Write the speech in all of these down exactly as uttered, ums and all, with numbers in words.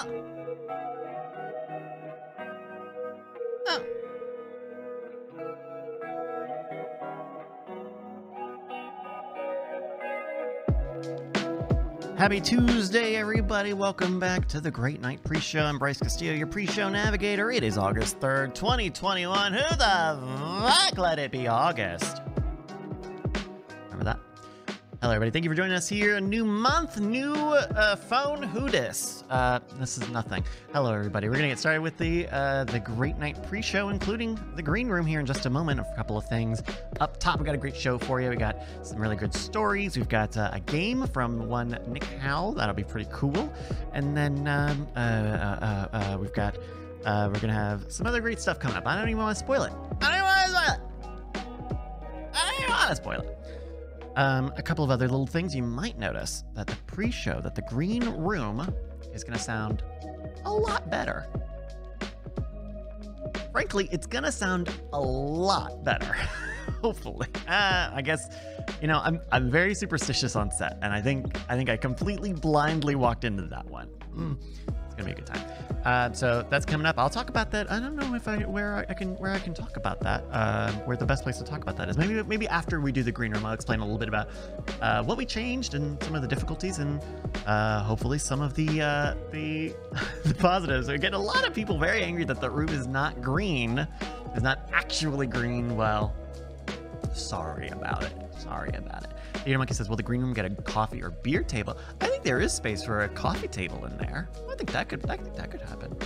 Oh. Oh. Happy Tuesday, everybody. Welcome back to the Great Night Pre-Show. I'm Bryce Castillo, your pre-show navigator. It is August third, twenty twenty-one. Who the fuck let it be August? Remember that? Hello, everybody. Thank you for joining us here. A new month, new uh, phone. Who dis? Uh, this is nothing. Hello, everybody. We're going to get started with the uh, the Great Night Pre-Show, including the Green Room here in just a moment. A couple of things. Up top, we got a great show for you. We got some really good stories. We've got uh, a game from one Nick Howell. That'll be pretty cool. And then um, uh, uh, uh, uh, we've got, uh, we're going to have some other great stuff coming up. I don't even want to spoil it. I don't even want to spoil it. I don't even want to spoil it. Um, a couple of other little things you might notice that the pre-show, that the Green Room is going to sound a lot better. Frankly, it's going to sound a lot better. Hopefully, uh, I guess, you know, I'm, I'm very superstitious on set. And I think, I think I completely blindly walked into that one. Mm, it's going to be a good time. Uh, so that's coming up. I'll talk about that. I don't know if I where I can where I can talk about that. Uh, where the best place to talk about that is. Maybe maybe after we do the Green Room, I'll explain a little bit about uh, what we changed and some of the difficulties and uh, hopefully some of the uh, the, the positives. We're getting a lot of people very angry that the room is not green. It's not actually green. Well, sorry about it. Sorry about it. Theater Monkey says, will the Green Room get a coffee or beer table? I think there is space for a coffee table in there. I think that could, I think that could happen.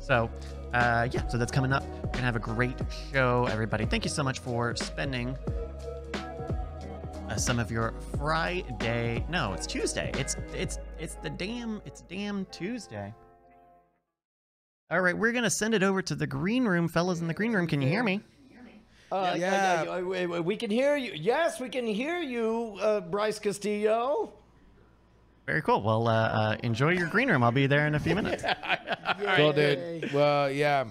So, uh, yeah, so that's coming up. We're gonna have a great show, everybody. Thank you so much for spending uh, some of your Friday. No, it's Tuesday. It's, it's, it's the damn, it's damn Tuesday. All right, we're gonna send it over to the Green Room. Fellas in the Green Room, can you hear me? Uh, yeah, I, I, I, we can hear you. Yes, we can hear you, uh, Bryce Castillo. Very cool. Well, uh, uh, enjoy your Green Room. I'll be there in a few minutes. Yeah. Cool, dude. Well, yeah.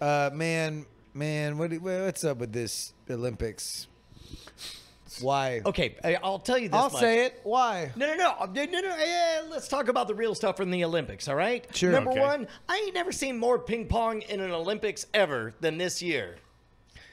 Uh, man, man, what, what's up with this Olympics? Why? Okay, I'll tell you this I'll much. say it. Why? No, no, no. no, no, no. Yeah, let's talk about the real stuff from the Olympics, all right? Sure. Number okay. one, I ain't never seen more ping pong in an Olympics ever than this year.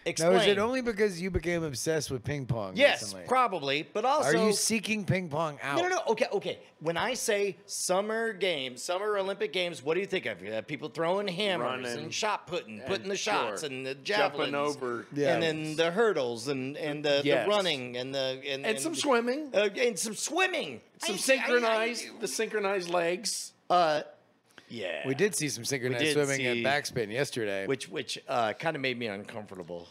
Explain. Now, is it only because you became obsessed with ping pong yes, recently? Yes, probably, but also... Are you seeking ping pong out? No, no, no, okay, okay. When I say summer games, summer Olympic games, what do you think of? You have people throwing hammers Running, and shot putting, and putting the shots sure. and the javelins. Jumping over. Yeah. And then the hurdles and, and the, yes. the running and the... And, and, and some swimming. Uh, and some swimming. Some I, synchronized, I, I, the synchronized legs. Uh... Yeah, we did see some synchronized swimming see, and backspin yesterday, which which uh, kind of made me uncomfortable.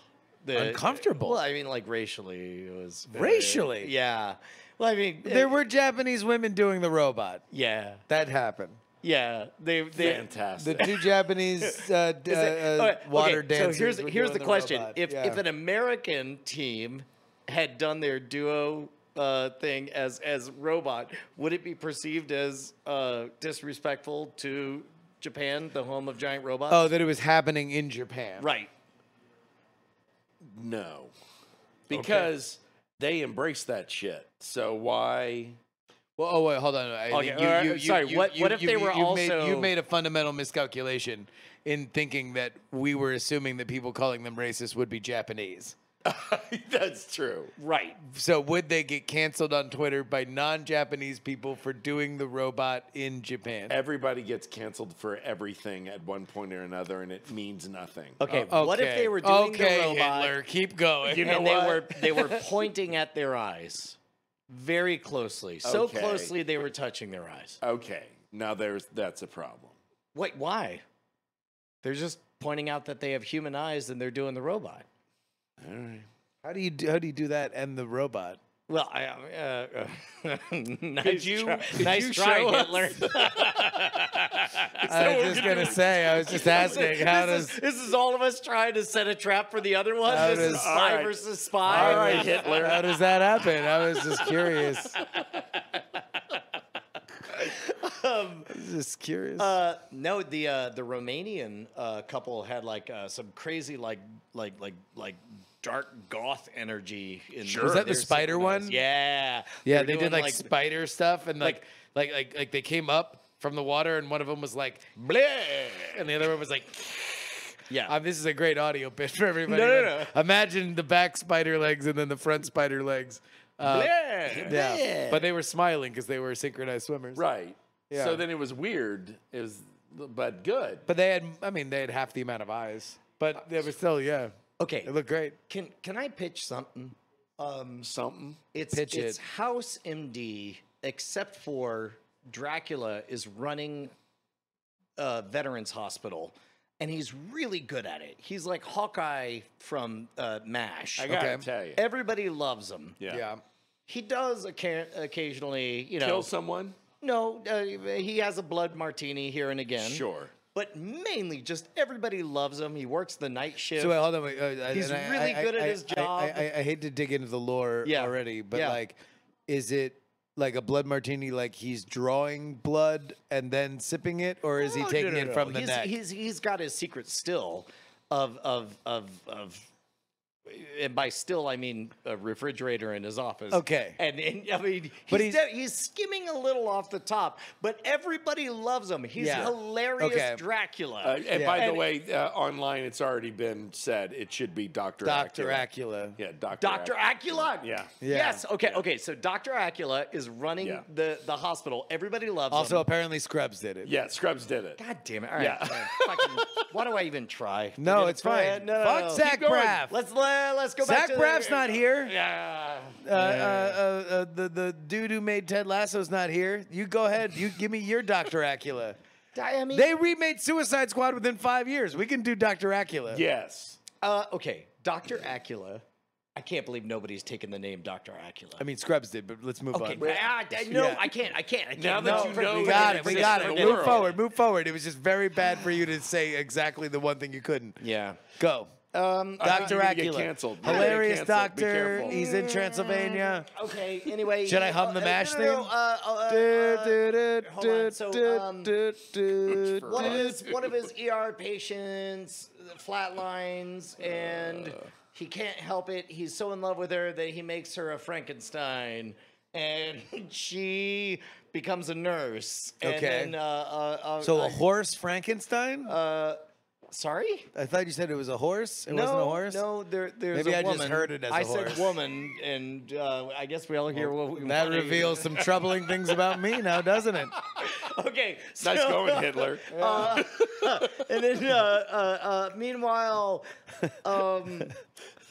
The, uncomfortable. Well, I mean, like racially, it was very, racially. Yeah. Well, I mean, there it, were Japanese women doing the robot. Yeah, that happened. Yeah, they they fantastic. The two Japanese uh, it, uh, okay, water okay, dancers. So here's were here's doing the question: the if yeah. if an American team had done their duo. Uh, thing as as robot, would it be perceived as uh, disrespectful to Japan, the home of giant robots? Oh, that it was happening in Japan, right? No, because okay. they embrace that shit. So why? Well, oh wait, hold on. I, okay. you, you, right. you, Sorry, you, what? You, what if you, they you, were you also? Made, you made a fundamental miscalculation in thinking that we were assuming that people calling them racist would be Japanese. That's true. Right. So would they get canceled on Twitter by non-Japanese people for doing the robot in Japan? Everybody gets canceled for everything at one point or another, and it means nothing. Okay. okay. What if they were doing okay, the robot? Hitler, keep going. You know and what? They were, they were pointing at their eyes very closely. So okay. closely they were touching their eyes. Okay. Now there's that's a problem. Wait, why? They're just pointing out that they have human eyes and they're doing the robot. All right. How do you do, how do you do that and the robot? Well, I uh, uh, nice Could you, try, did nice you try, Hitler. I was just gonna say, I was just asking, how this does is, this is all of us trying to set a trap for the other one? This does, is spy right. versus spy. All right, Hitler. How does that happen? I was just curious. Um, just curious. Uh, no, the uh, the Romanian uh, couple had like uh, some crazy like like like like dark goth energy. In sure, was that the spider one? Yeah, yeah. They, they did like, like spider stuff and like like, like like like they came up from the water, and one of them was like, bleh, and the other one was like, yeah. Um, this is a great audio bit for everybody. No, no, no. Imagine the back spider legs and then the front spider legs. Uh, bleh, yeah. Bleh. But they were smiling because they were synchronized swimmers. Right. Yeah. So then it was weird. It was, but good. But they had, I mean, they had half the amount of eyes. But they were still, yeah. Okay. It looked great. Can Can I pitch something? Um, something. It's pitch it's it. House M D, except for Dracula is running a veterans hospital. And he's really good at it. He's like Hawkeye from uh, MASH. I gotta okay. tell you, everybody loves him. Yeah, yeah. He does occasionally, you know, kill someone. No, uh, he has a blood martini here and again. Sure, but mainly just everybody loves him. He works the night shift. So wait, hold on, wait, uh, he's and really I, good I, at I, his I, job. I, I, I hate to dig into the lore yeah. already, but yeah. like, is it? Like a blood martini, like he's drawing blood and then sipping it, or is he no, taking no, no, it from no. the he's, neck? He's he's got his secret still, of of of of, and by still I mean a refrigerator in his office. Okay, and, and I mean, he's, but he's, he's skimming a little off the top, but everybody loves him. He's yeah. hilarious, okay. Dracula. Uh, and yeah. by and the way, uh, online it's already been said it should be Doctor Doctor Acula. Yeah, Doctor Doctor Acula. Yeah. yeah. Yes. Okay. Yeah. Okay. So Doctor Acula is running yeah. the the hospital. Everybody loves also, him. Also, apparently Scrubs did it. Yeah, Scrubs did it. God damn it! All right. Yeah. All right. Fucking, why do I even try? No, it's fine. It? No, Fuck no, no. Zach Braff. Let's let. Let's go back Zach to Braff's the, not here. Yeah. Uh, yeah. Uh, uh, uh, the the dude who made Ted Lasso's not here. You go ahead. You give me your Doctor Acula. I mean, they remade Suicide Squad within five years. We can do Doctor Acula. Yes. Uh, okay, Doctor Acula. I can't believe nobody's taken the name Doctor Acula. I mean, Scrubs did, but let's move okay. on. I, I, no, yeah. I can't. I can't. I can't. Now that no, you know, we got it. We got it. Move world. forward. Move forward. It was just very bad for you to say exactly the one thing you couldn't. Yeah. Go. Um, Doctor Acula, hilarious doctor. He's in Transylvania. Okay. Anyway, should I hum the MASH thing? So, one of his one of his E R patients flatlines, and he can't help it. He's so in love with her that he makes her a Frankenstein, and she becomes a nurse. Okay. So a horse Frankenstein? Uh. Sorry? I thought you said it was a horse. It no, wasn't a horse? No, there, there's Maybe a I woman. Maybe I just heard it as I a horse. I said woman, and uh, I guess we all hear well, what we That wanted. reveals some troubling things about me now, doesn't it? Okay. So, nice going, Hitler. Uh, and then, uh, uh, uh, meanwhile, um,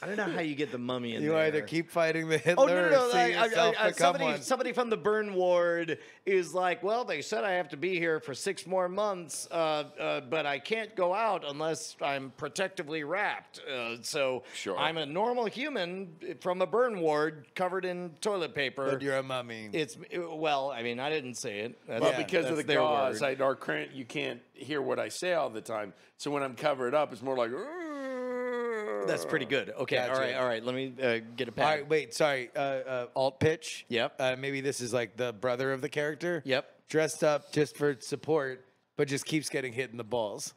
I don't know how you get the mummy in you there. You either keep fighting the Hitler oh, no, no, no, or see I, yourself I, I, become somebody, one. Somebody from the burn ward is like, well, they said I have to be here for six more months, uh, uh, but I can't go out unless I'm protectively wrapped. Uh, so sure. I'm a normal human from a burn ward covered in toilet paper. But you're a mummy. It's Well, I mean, I didn't say it. That's, well, yeah, because of the gauze, I, our current, you can't hear what I say all the time. So when I'm covered up, it's more like... That's pretty good. Okay, gotcha. all right, all right. Let me uh, get a pad. All right, wait, sorry. Uh, uh, alt pitch. Yep. Uh, maybe this is like the brother of the character. Yep. Dressed up just for support, but just keeps getting hit in the balls.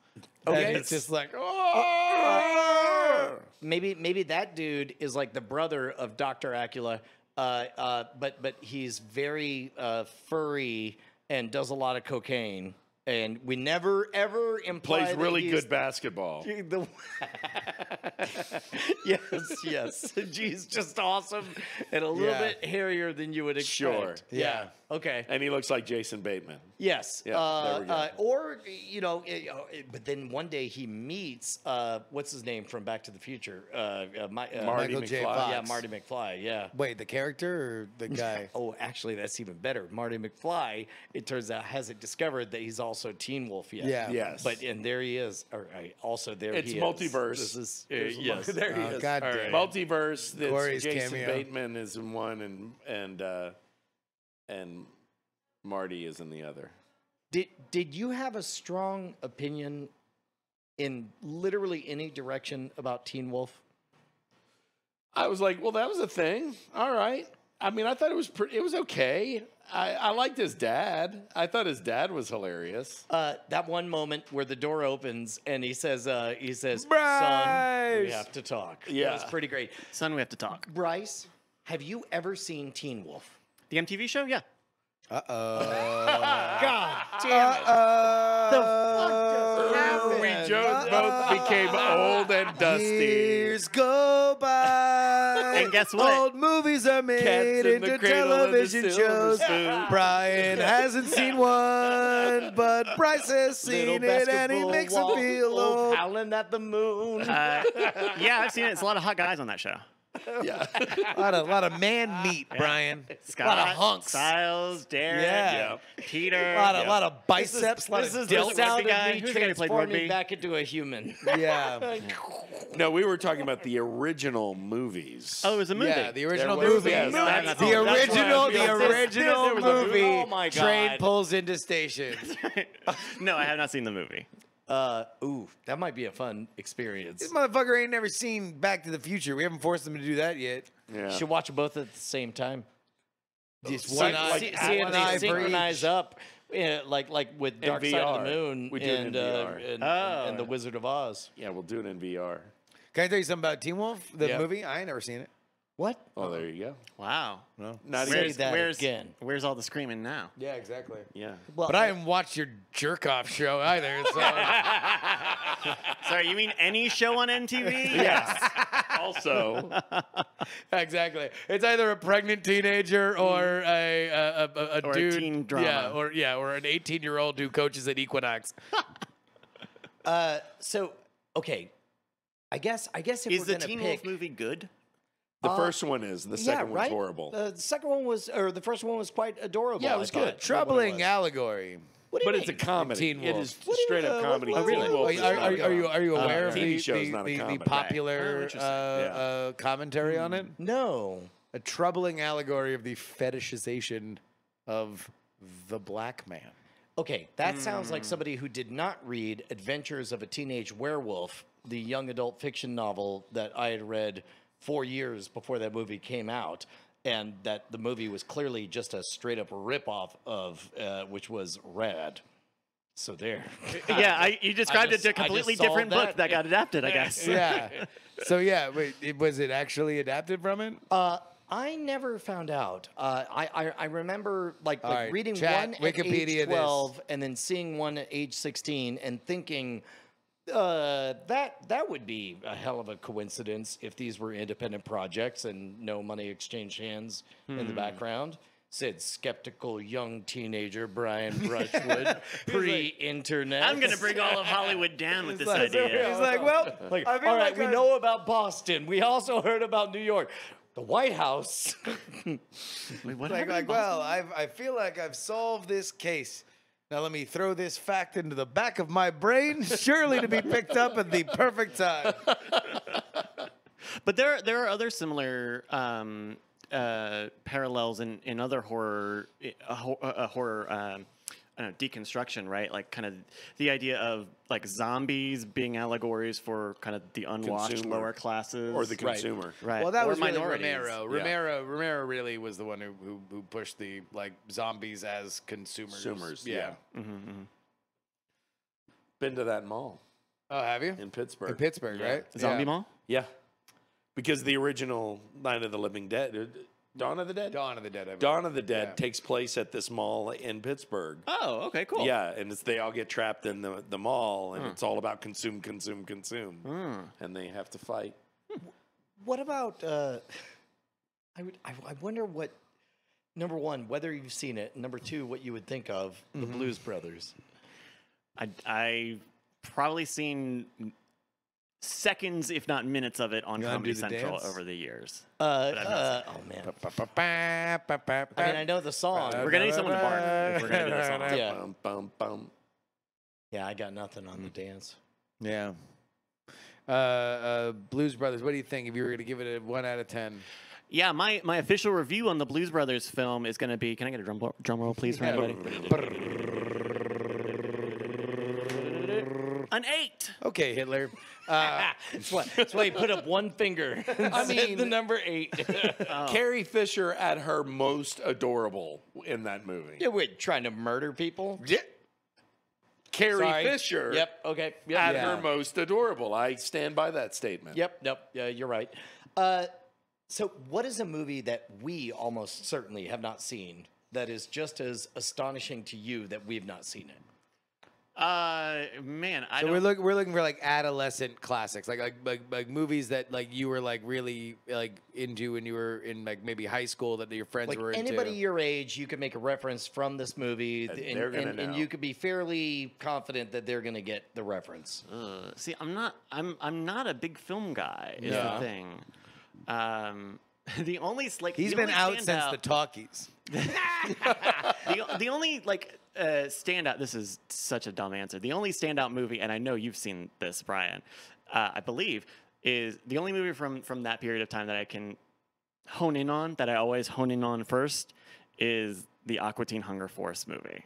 Okay. And it's just like, oh! Maybe, maybe that dude is like the brother of Doctor Acula, uh, uh, but, but he's very uh, furry and does a lot of cocaine. And we never, ever imply Plays really good basketball. The, yes, yes. He's just awesome and a little yeah. bit hairier than you would expect. Sure. Yeah. yeah. Okay. And he looks like Jason Bateman. Yes. Yeah, uh, there we go. Uh, or, you know, it, it, but then one day he meets, uh, what's his name from Back to the Future? Uh, uh, my, uh, Marty McFly. Yeah, Marty McFly, yeah. Wait, the character or the guy? Oh, actually, that's even better. Marty McFly, it turns out, hasn't discovered that he's also... So Teen Wolf, yeah, yeah. yes, but and there he is. All right, also there it's he multiverse. Is. This is uh, yes, there he oh, is. God damn. Right. Multiverse. That's Jason cameo. Bateman is in one, and and uh, and Marty is in the other. Did did you have a strong opinion in literally any direction about Teen Wolf? I was like, well, that was a thing. All right. I mean, I thought it was pretty. It was okay. I, I liked his dad. I thought his dad was hilarious. Uh, that one moment where the door opens and he says, uh, "He says, Bryce! Son, we have to talk." Yeah, that's pretty great. Son, we have to talk. Bryce, have you ever seen Teen Wolf? The M T V show? Yeah. Uh-oh. God damn it. Uh-oh. The fuck just happened? We just both became old and dusty. Years go by. And guess what? Old movies are made into television shows. Brian hasn't seen one, but Bryce has seen it, and he makes him feel old. Howling at the moon. Uh, yeah, I've seen it. It's a lot of hot guys on that show. Yeah, a lot of, lot of man meat, yeah. Brian. Scott, a lot of hunks. Styles, Darren, yeah. Yeah. Peter. A lot of, yeah. lot of biceps, this lot is, of delts. Sound of guy. Me Who's transforming me back into a human. Yeah. No, we were talking about the original movies. Oh, it was a movie. Yeah, the original movie. Yes, that's the that's original, the original movie. Oh my God. Train pulls into station. Right. No, I have not seen the movie. Uh, ooh, that might be a fun experience. This motherfucker ain't never seen Back to the Future. We haven't forced him to do that yet. Yeah. You should watch them both at the same time. Just one eye, see, see one if they synchronize each. Up, you know, like like with Dark Side of the Moon we do and, it in uh, V R. And, oh, and, and The Wizard of Oz. Yeah, we'll do it in V R. Can I tell you something about Teen Wolf, the yeah. movie? I ain't never seen it. What? Oh, there you go. Wow. No. Not where's, that where's, again. Where's all the screaming now? Yeah, exactly. Yeah. Well, but I haven't watched your jerk-off show either. So. Sorry, you mean any show on M T V? Yes. Also. Exactly. It's either a pregnant teenager or a, a, a, a or dude. Or a teen drama. Yeah, or, yeah, or an eighteen-year-old who coaches at Equinox. uh, so, okay. I guess, I guess if Is we're going to pick... Is the Teen Wolf movie good? The uh, first one is. The second yeah, right? one's horrible. The second one was, or the first one was quite adorable. Yeah, it was I good. Thought. Troubling was. Allegory. What do you but mean? It's a comedy. It is straight up comedy. Oh, really? Are, are, are, are you are you aware uh, of the, the, the, the popular right. oh, uh, yeah. uh, commentary mm. on it? No. A troubling allegory of the fetishization of the black man. Okay, that mm. sounds like somebody who did not read Adventures of a Teenage Werewolf, the young adult fiction novel that I had read four years before that movie came out, and that the movie was clearly just a straight-up ripoff of, uh, which was Rad. So there. Yeah, I, you described I just, it to a completely different that. book that got adapted, I guess. Yeah. So, yeah, wait, it, was it actually adapted from it? Uh, I never found out. Uh, I, I, I remember, like, like right, reading chat, one Wikipedia at age twelve this. and then seeing one at age sixteen and thinking... Uh, that that would be a hell of a coincidence if these were independent projects and no money exchanged hands hmm. in the background. Said skeptical young teenager Brian Brushwood, pre-internet. Like, I'm going to bring all of Hollywood down with this like, idea. So he's like, well, like, I mean, all right, like we a... know about Boston. We also heard about New York. The White House. Wait, what like, like well, I've, I feel like I've solved this case. Now let me throw this fact into the back of my brain, surely to be picked up at the perfect time. But there, there are other similar um, uh, parallels in, in other horror, uh, horror um, I don't know, deconstruction, right? Like kind of the idea of like zombies being allegories for kind of the unwashed consumer. Lower classes or the consumer, right? right. Well, that or was really Romero. Romero, yeah. Romero really was the one who, who who pushed the like zombies as consumers. Consumers, yeah. yeah. Mm-hmm, mm-hmm. Been to that mall? Oh, have you in Pittsburgh? In Pittsburgh, yeah. right? Zombie yeah. mall? Yeah, because the original Night of the Living Dead. It, Dawn of the Dead? Dawn of the Dead. I mean. Dawn of the Dead yeah. takes place at this mall in Pittsburgh. Oh, okay, cool. Yeah, and it's, they all get trapped in the, the mall, and hmm. it's all about consume, consume, consume. Hmm. And they have to fight. What about, uh, I, would, I, I wonder what, number one, whether you've seen it, and number two, what you would think of mm-hmm. the Blues Brothers. I, I've probably seen... seconds, if not minutes, of it on Comedy Central over the years. Uh, uh, oh man! I mean, I know the song. We're gonna need someone to bark. If we're gonna do the song. Yeah. Bum, bum, bum. Yeah, I got nothing on mm. the dance. Yeah. Uh, uh, Blues Brothers. What do you think? If you were gonna give it a one out of ten. Yeah, my my official review on the Blues Brothers film is gonna be. Can I get a drum drum roll, please, for everybody? An eight. Okay, Hitler. Uh, that's why, that's why he put up one finger. I mean, the number eight. Oh. Carrie Fisher at her most adorable in that movie. Yeah, wait, trying to murder people? Yeah. Carrie Sorry. Fisher. Yep. Okay. Yep. At yeah. her most adorable. I stand by that statement. Yep. Nope. Yeah, you're right. Uh, so, what is a movie that we almost certainly have not seen that is just as astonishing to you that we've not seen it? Uh, man, I so don't... we're looking we're looking for like adolescent classics, like, like like like movies that like you were like really like into when you were in like maybe high school that your friends like were into. Anybody your age, you could make a reference from this movie, and, and, and, and you could be fairly confident that they're gonna get the reference. Uh, see, I'm not I'm I'm not a big film guy. Is yeah. the thing. Um, the only like he's been out since out... the talkies. the the only like. Uh, standout. This is such a dumb answer. The only standout movie, and I know you've seen this, Brian, uh, I believe, is the only movie from from that period of time that I can hone in on. That I always hone in on first is the Aqua Teen Hunger Force movie.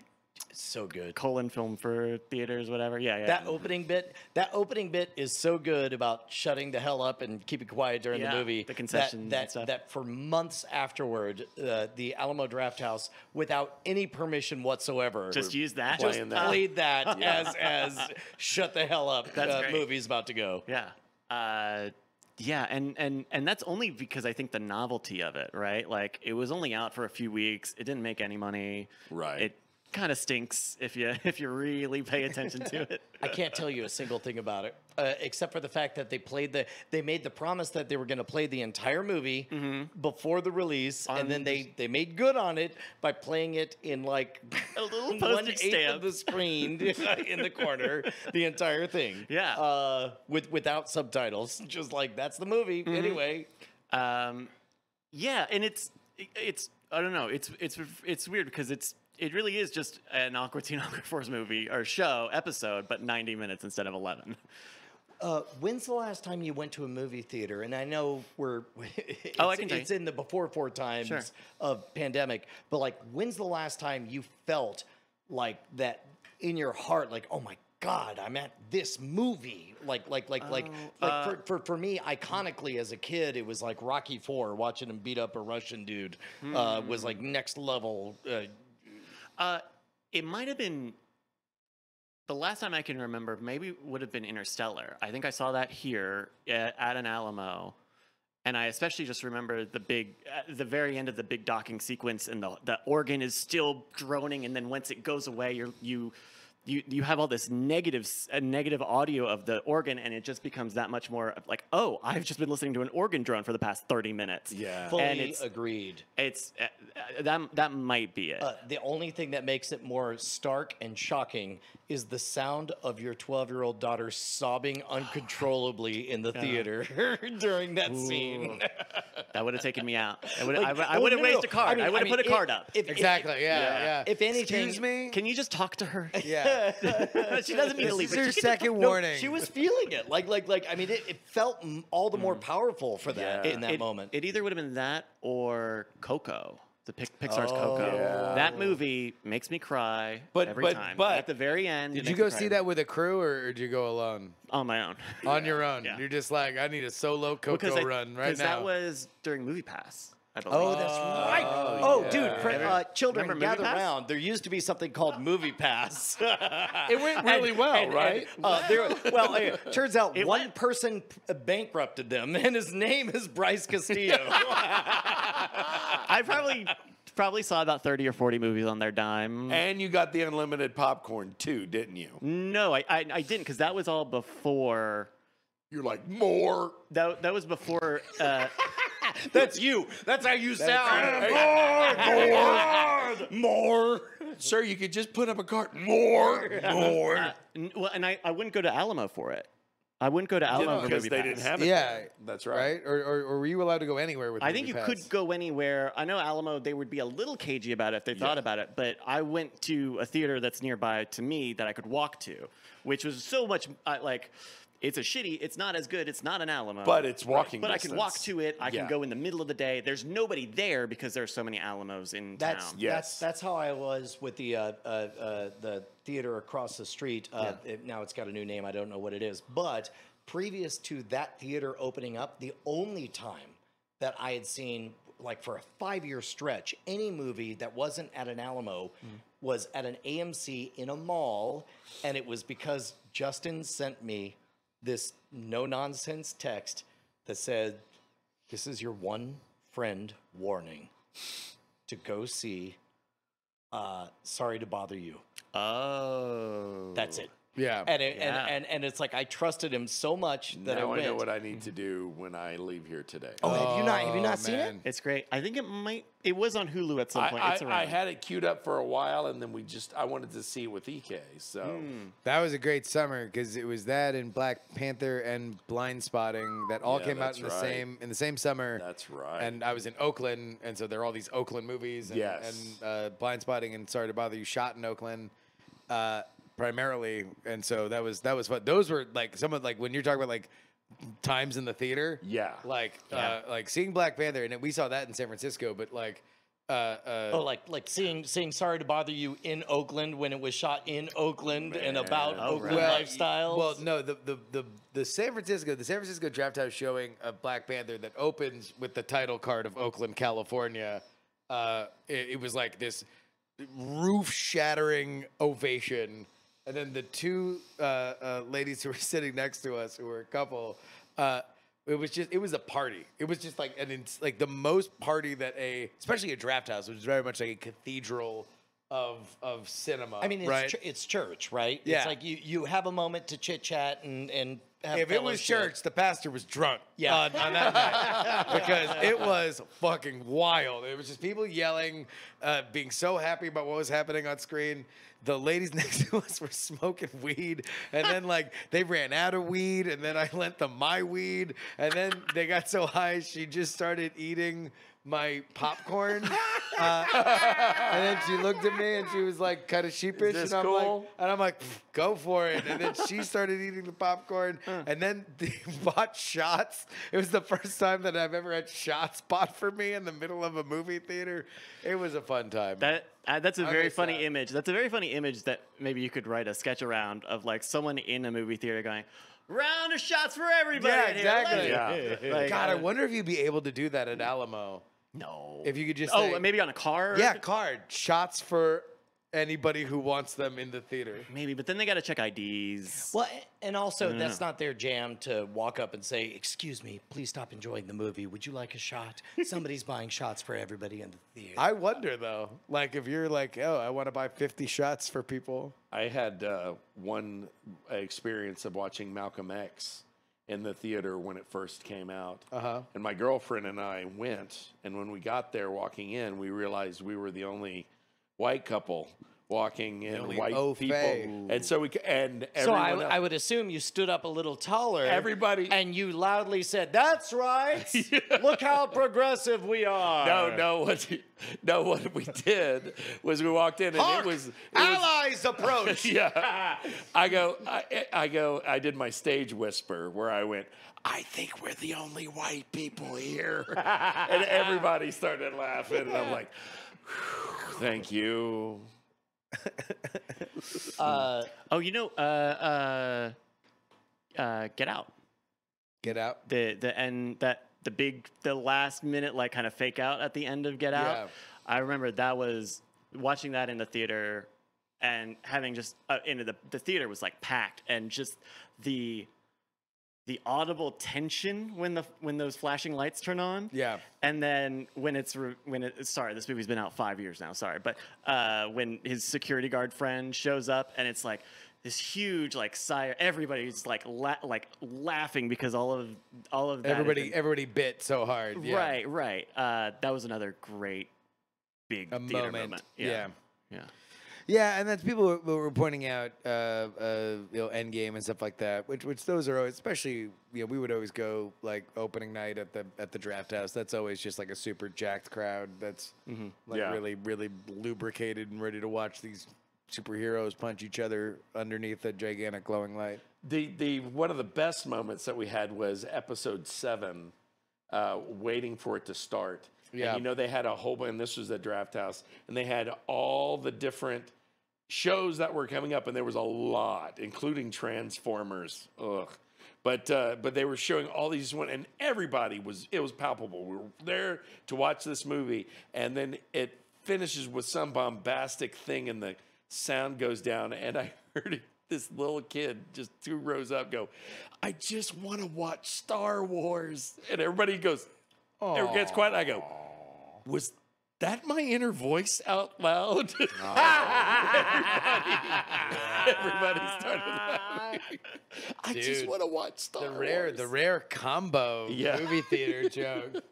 So good. Colon film for theaters, whatever. Yeah, yeah. That opening bit. That opening bit is so good about shutting the hell up and keeping quiet during yeah, the movie. The concession. That that, and stuff. that for months afterward, uh, the Alamo Drafthouse, without any permission whatsoever, just used that. Just that. played that yeah. as as shut the hell up. That uh, movie's about to go. Yeah. Uh, Yeah, and, and and that's only because I think the novelty of it, right? Like it was only out for a few weeks. It didn't make any money. Right. It kind of stinks if you if you really pay attention to it. I can't tell you a single thing about it, uh, except for the fact that they played the they made the promise that they were going to play the entire movie mm-hmm. before the release, on, and then they they made good on it by playing it in like a little postage stamp of the screen in the corner, the entire thing. Yeah, uh, with without subtitles, just like that's the movie mm-hmm. anyway. Um, yeah, and it's it's I don't know, it's it's it's weird because it's. It really is just an Aqua Teen Hunger Force movie or show episode, but ninety minutes instead of eleven. Uh, when's the last time you went to a movie theater? And I know we're it's, oh, I can it's in the before four times sure. of pandemic, but like, when's the last time you felt like that in your heart? Like, oh my God, I'm at this movie. Like, like, like, oh, like, uh, like for, for, for me, iconically as a kid, it was like Rocky Four, watching him beat up a Russian dude hmm. uh, was like next level. Uh, Uh, it might have been the last time I can remember. Maybe would have been Interstellar. I think I saw that here at, at an Alamo, and I especially just remember the big, uh, the very end of the big docking sequence, and the the organ is still droning, and then once it goes away, you're, you you you have all this negative uh, negative audio of the organ, and it just becomes that much more like, oh, I've just been listening to an organ drone for the past thirty minutes. Yeah, fully and it's, agreed. It's uh, that that might be it. Uh, the only thing that makes it more stark and shocking is the sound of your twelve-year-old daughter sobbing uncontrollably in the yeah. theater during that Ooh. Scene. That would have taken me out. Would, like, I, I oh, would have no, raised no. a card. I, mean, I would have I mean, put a if, card up. If, exactly. If, yeah, yeah. yeah. If anything, excuse me. Can you just talk to her? Yeah. She doesn't need to leave. This is her second warning. No, she was feeling it. Like, like, like. I mean, it, it felt all the more powerful for that yeah. in that it, moment. It either would have been that or Coco, the Pixar's oh, Coco. Yeah. That movie makes me cry but, every but, time. But at the very end, did you go see that with a crew or did you go alone? On my own. On yeah. your own. Yeah. You're just like, I need a solo Coco well, run I, right now. Because that was during MoviePass. Oh, that's right. Oh, oh yeah. dude, uh, children, remember gather around. There used to be something called MoviePass. It went really and, well, and, right? And, uh, there, well, it uh, turns out it one went. person bankrupted them, and his name is Bryce Castillo. I probably... Probably saw about thirty or forty movies on their dime. And you got the unlimited popcorn, too, didn't you? No, I, I, I didn't, because that was all before... You're like, more? That, that was before... Uh, That's you. That's how you sound. More, more, more. Sir, you could just put up a cart. More, more. Uh, well, and I, I wouldn't go to Alamo for it. I wouldn't go to Alamo because they didn't have it. Yeah, that's right. right? Or, or, or were you allowed to go anywhere with? I think you could go anywhere. I know Alamo. They would be a little cagey about it if they thought yeah. about it. But I went to a theater that's nearby to me that I could walk to, which was so much uh, like. It's a shitty, it's not as good, it's not an Alamo. But it's walking right. But distance. I can walk to it, I yeah. can go in the middle of the day. There's nobody there because there are so many Alamos in that's, town. Yes. That's, that's how I was with the, uh, uh, uh, the theater across the street. Uh, yeah. it, now it's got a new name, I don't know what it is. But previous to that theater opening up, the only time that I had seen, like for a five-year stretch, any movie that wasn't at an Alamo mm. was at an A M C in a mall, and it was because Justin sent me this no-nonsense text that said, this is your one friend warning to go see uh, Sorry to Bother You. Oh. That's it. Yeah. And, it, yeah. And, and and it's like I trusted him so much that now I went. I know what I need to do when I leave here today. Oh, have you not, have you not oh, seen man. it? It's great. I think it might, it was on Hulu at some point. I, it's I, I had it queued up for a while, and then we just, I wanted to see it with E K. So mm. That was a great summer because it was that and Black Panther and Blindspotting that all yeah, came out in right. the same in the same summer. That's right. And I was in Oakland, and so there are all these Oakland movies. And, yes. And uh, Blindspotting and Sorry to Bother You shot in Oakland. Uh, Primarily, and so that was that was fun. Those were like some of like when you're talking about like times in the theater. Yeah, like yeah. Uh, like seeing Black Panther, and we saw that in San Francisco. But like, uh, uh, oh, like like seeing seeing Sorry to Bother You in Oakland when it was shot in Oakland man. and about oh, Oakland right. lifestyles. Well, no, the, the the the San Francisco the San Francisco Drafthouse showing of Black Panther that opens with the title card of Oakland, California. Uh, it, it was like this roof shattering ovation. And then the two uh, uh, ladies who were sitting next to us, who were a couple, uh, it was just, it was a party. It was just like, an ins like the most party that a, especially a draft house, which is very much like a cathedral of, of cinema. I mean, it's, right? ch it's church, right? Yeah. It's like you, you have a moment to chit chat and, and have If it was church, shit. the pastor was drunk yeah. on, on that night because it was fucking wild. It was just people yelling, uh, being so happy about what was happening on screen. The ladies next to us were smoking weed, and then like they ran out of weed, and then I lent them my weed, and then they got so high she just started eating my popcorn, uh, and then she looked at me and she was like kind of sheepish, and I'm cool? like, and I'm like, go for it, and then she started eating the popcorn, huh. and then they bought shots. It was the first time that I've ever had shots bought for me in the middle of a movie theater. It was a fun time. That. Uh, that's a very funny that. image. That's a very funny image that maybe you could write a sketch around of like someone in a movie theater going, round of shots for everybody. Yeah, exactly. Yeah. Like, God, uh, I wonder if you'd be able to do that at Alamo. No. If you could just Oh, say, maybe on a card? Yeah, card. Shots for anybody who wants them in the theater. Maybe, but then they got to check I Ds. Well, and also that's know. not their jam to walk up and say, excuse me, please stop enjoying the movie. Would you like a shot? Somebody's buying shots for everybody in the theater. I wonder, though, like if you're like, oh, I want to buy fifty shots for people. I had uh, one experience of watching Malcolm X in the theater when it first came out. Uh-huh. And my girlfriend and I went, and when we got there walking in, we realized we were the only white couple walking in, really? white oh, people, Faye. and so we and so I, I would assume you stood up a little taller, everybody, and you loudly said, "That's right! yeah. Look how progressive we are." No, no, what, no, what we did was we walked in and Hark! it was it allies was, approach. yeah, I go, I, I go, I did my stage whisper where I went, I think we're the only white people here, and everybody started laughing, and I'm like. Thank you. uh, oh, you know, uh, uh, uh, Get Out. Get Out. The the end that the big the last minute like kind of fake out at the end of Get Out. Yeah. I remember that was watching that in the theater and having just uh, into the the theater was like packed and just the. The audible tension when the when those flashing lights turn on, yeah, and then when it's re when it sorry this movie's been out five years now, sorry, but uh, when his security guard friend shows up and it's like this huge like sigh, everybody's like la like laughing because all of all of that everybody been, everybody bit so hard, yeah. right, right. Uh, that was another great big A theater moment, moment. Yeah. yeah, yeah. Yeah, and that's people who were pointing out, uh, uh, you know, Endgame and stuff like that. Which, which those are always, especially, you know, we would always go like opening night at the at the draft house. That's always just like a super jacked crowd. That's mm-hmm. like yeah. really, really lubricated and ready to watch these superheroes punch each other underneath a gigantic glowing light. The the one of the best moments that we had was episode seven, uh, waiting for it to start. Yeah. And, you know, they had a whole bunch, and this was the draft house, and they had all the different shows that were coming up, and there was a lot, including Transformers. Ugh. But, uh, but they were showing all these, one, and everybody was, it was palpable. We were there to watch this movie, and then it finishes with some bombastic thing, and the sound goes down, and I heard it. This little kid just two rows up go, I just want to watch Star Wars. And everybody goes, Aww. Everybody gets quiet. I go, was that my inner voice out loud? No. everybody, everybody started laughing. I Dude, just want to watch Star the rare, Wars. The rare combo yeah. movie theater joke.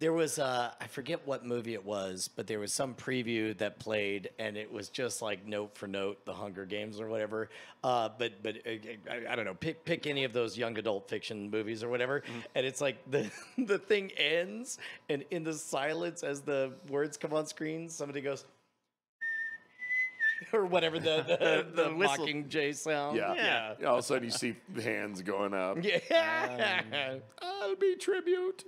There was, uh, I forget what movie it was, but there was some preview that played, and it was just like note for note, The Hunger Games or whatever. Uh, but but uh, I, I don't know, pick pick any of those young adult fiction movies or whatever, mm. and it's like the the thing ends, and in the silence as the words come on screen, somebody goes, or whatever the the, the, the mocking J sound. Yeah. Yeah. yeah. All of a sudden you see hands going up. Yeah. Um, I'll be tribute.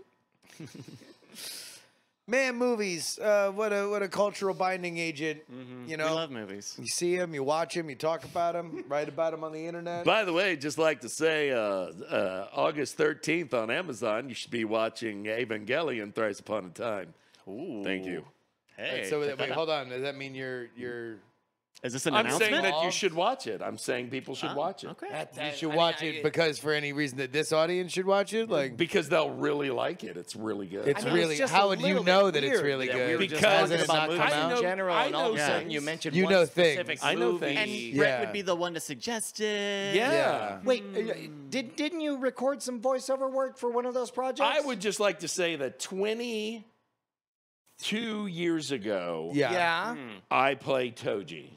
Man, movies, uh, what a what a cultural binding agent. Mm-hmm. You know, we love movies. You see them, you watch them, you talk about them, write about them on the internet. By the way, just like to say, uh, uh, August thirteenth on Amazon, you should be watching Evangelion Thrice Upon a Time. Ooh, thank you. Hey, right, so wait, hold on. Does that mean you're you're? Is this an I'm announcement? I'm saying that you should watch it. I'm saying people should oh, watch it. Okay. That, that, you should I watch mean, it I, because for any reason that this audience should watch it? Like because they'll really like it. It's really good. It's I mean, really it's how would you know that it's really that good? We because it's not come out in general I know and all of a sudden you mentioned you one know specific things. Movie. I know things. And yeah. Brett would be the one to suggest it. Yeah. yeah. Wait, mm. did didn't you record some voiceover work for one of those projects? I would just like to say that twenty-two years ago, yeah. Yeah. I played Toji.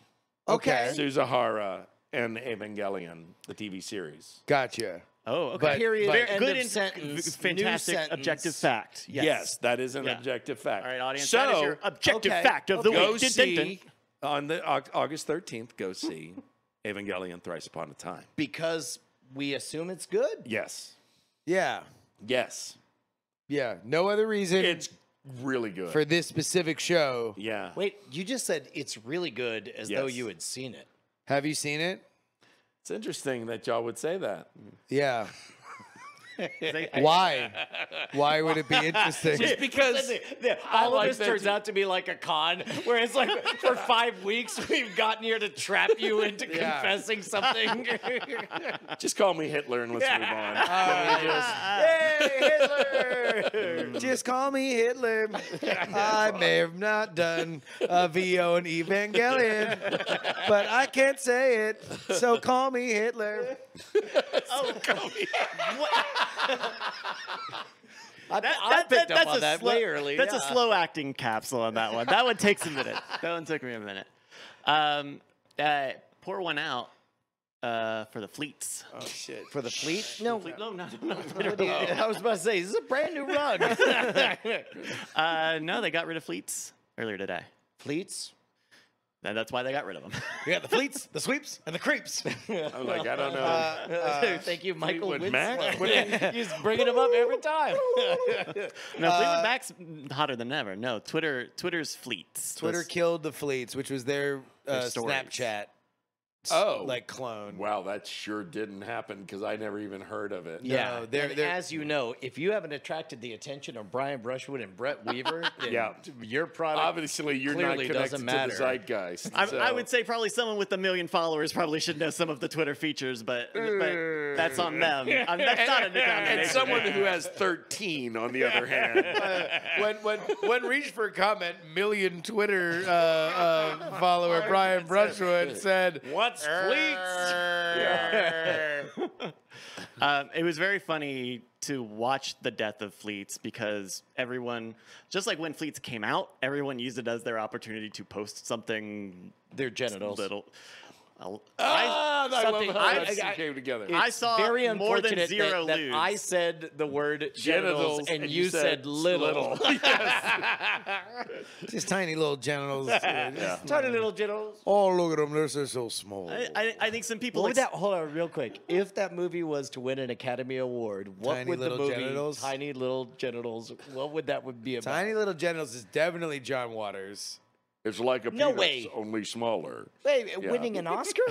Okay. Suzuhara and Evangelion, the T V series. Gotcha. Oh, okay. But, Period. But end good of sentence. Fantastic sentence. Objective fact. Yes. yes, that is an yeah. objective fact. All right, audience, so, that is your objective okay. fact of okay. the go week. Go see, on the, August thirteenth, go see Evangelion Thrice Upon a Time. Because we assume it's good? Yes. Yeah. Yes. Yeah, no other reason. It's really good for this specific show. Yeah. Wait, you just said it's really good as yes. though you had seen it. Have you seen it? It's interesting that y'all would say that. Yeah. Why? Why would it be interesting? Just because all like of this turns you. out to be like a con, where it's like for five weeks we've gotten here to trap you into yeah. confessing something. Just call me Hitler and let's yeah. move on. Uh, just... Hey, Hitler! Just call me Hitler. I may have not done a V O and Evangelion, but I can't say it, so call me Hitler. so oh, call me Hitler. I, that, I that, picked that, up that's on a that slow, way early. That's yeah. a slow acting capsule on that one. That one takes a minute. That one took me a minute. Um, uh, pour one out uh, for the fleets. Oh, shit. For the fleet? No, fleet? no, no, no. no, no. I was about to say, this is a brand new rug. uh, no, they got rid of fleets earlier today. Fleets? And that's why they got rid of them. We got the fleets, the sweeps, and the creeps. I'm like, I don't know. Uh, uh, Thank you, Michael Fleetwood Mac. He's bringing them up every time. no, Fleetwood uh, Mac's hotter than ever. No, Twitter, Twitter's fleets. Twitter this, killed the fleets, which was their, uh, their Snapchat. Oh, like clone. Wow, that sure didn't happen because I never even heard of it. Yeah, no, they're, they're, as you know, if you haven't attracted the attention of Brian Brushwood and Brett Weaver, yeah, your product obviously you're not connected to the zeitgeist. I, so. I would say probably someone with a million followers probably should know some of the Twitter features, but, but that's on them. I mean, that's not a recommendation. And someone who has thirteen, on the other hand, uh, when when when reached for a comment, million Twitter uh, uh, follower Brian Brushwood said, "What?" Fleets. um, it was very funny to watch the death of Fleets because everyone, just like when Fleets came out, everyone used it as their opportunity to post something. Their genitals. Little. Oh, I, I love how I, I, came together. I saw very more than zero that, that I said the word genitals, genitals and, and you, you said, said little. little. Yes. Just tiny little genitals. Yeah. Yeah. Tiny little genitals. Oh, look at them. They're so small. I, I, I think some people... Like, that, hold on real quick. If that movie was to win an Academy Award, what tiny would the movie... Genitals? Tiny little genitals. What would that would be about? Tiny little genitals is definitely John Waters. It's like a no penis, way. only smaller. Wait, yeah. winning an Oscar?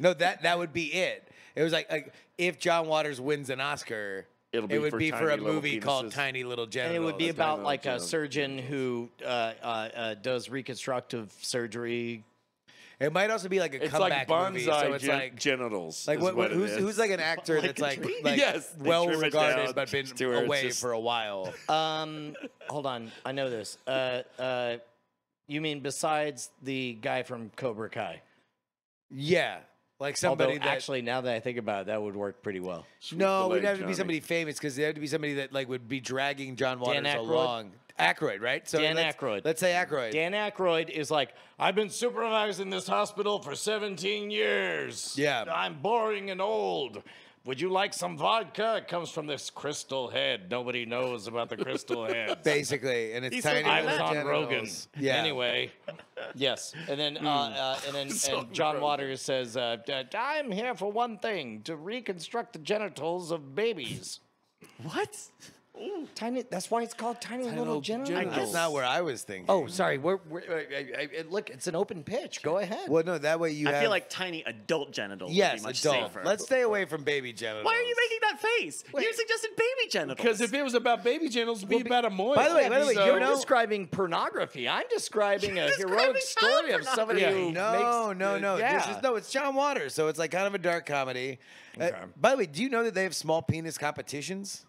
No, that that would be it. It was like, like if John Waters wins an Oscar, It'll be it would for be for a movie penises. called Tiny Little Genitals. And it would be That's about like genitals. a surgeon who uh, uh, uh, does reconstructive surgery. It might also be like a it's comeback like movie. So it's gen like genitals. Like what, what, what who's, who's like an actor like that's like, like yes, well regarded but been Stewart's away just... for a while. Um, hold on, I know this. Uh, uh, you mean besides the guy from Cobra Kai? Yeah. Like somebody Although, that, actually, now that I think about it, that would work pretty well. No, we'd have to Johnny. be somebody famous because they have to be somebody that like would be dragging John Waters Dan along. Aykroyd, right? So Dan let's, Aykroyd. Let's say Aykroyd. Dan Aykroyd is like, I've been supervising this hospital for seventeen years. Yeah, I'm boring and old. Would you like some vodka? It comes from this crystal head. Nobody knows about the crystal head. Basically, and it's He's tiny. I was on Rogan. Yeah. Anyway, yes, and then mm. uh, uh, and then and John Rogan. Waters says, uh, "I'm here for one thing: to reconstruct the genitals of babies." What? Ooh. Tiny. That's why it's called tiny, tiny little, little genitals. That's not where I was thinking. Oh, sorry. We're, we're, I, I, I, look, it's an open pitch. Go ahead. Well, no, that way you. I have... feel like tiny adult genitals. Yes, would be much adult. Safer. Let's stay away from baby genitals. Why are you making that face? Wait. You suggested baby genitals. Because if it was about baby genitals, it'd be well, about a moist. By the way, by the way, you're know... describing pornography. I'm describing a describing heroic story of somebody yeah. who no, makes. No, no, no. Yeah. This is, no, it's John Waters, so it's like kind of a dark comedy. Okay. Uh, by the way, do you know that they have small penis competitions?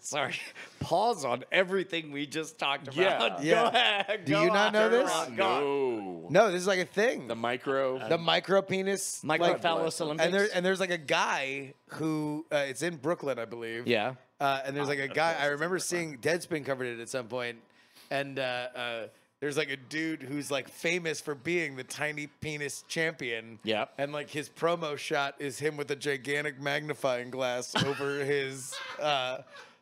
Sorry. Pause on everything we just talked about. Yeah. yeah. Go ahead. Do go you not know this? No. No, this is like a thing. The micro. The um, micro penis. Micro like, phallus Olympics. And, there, and there's like a guy who, uh, it's in Brooklyn, I believe. Yeah. Uh, and there's like a guy, I remember seeing Deadspin covered it at some point. And uh, uh, there's like a dude who's like famous for being the tiny penis champion. Yeah. And like his promo shot is him with a gigantic magnifying glass over his... Uh,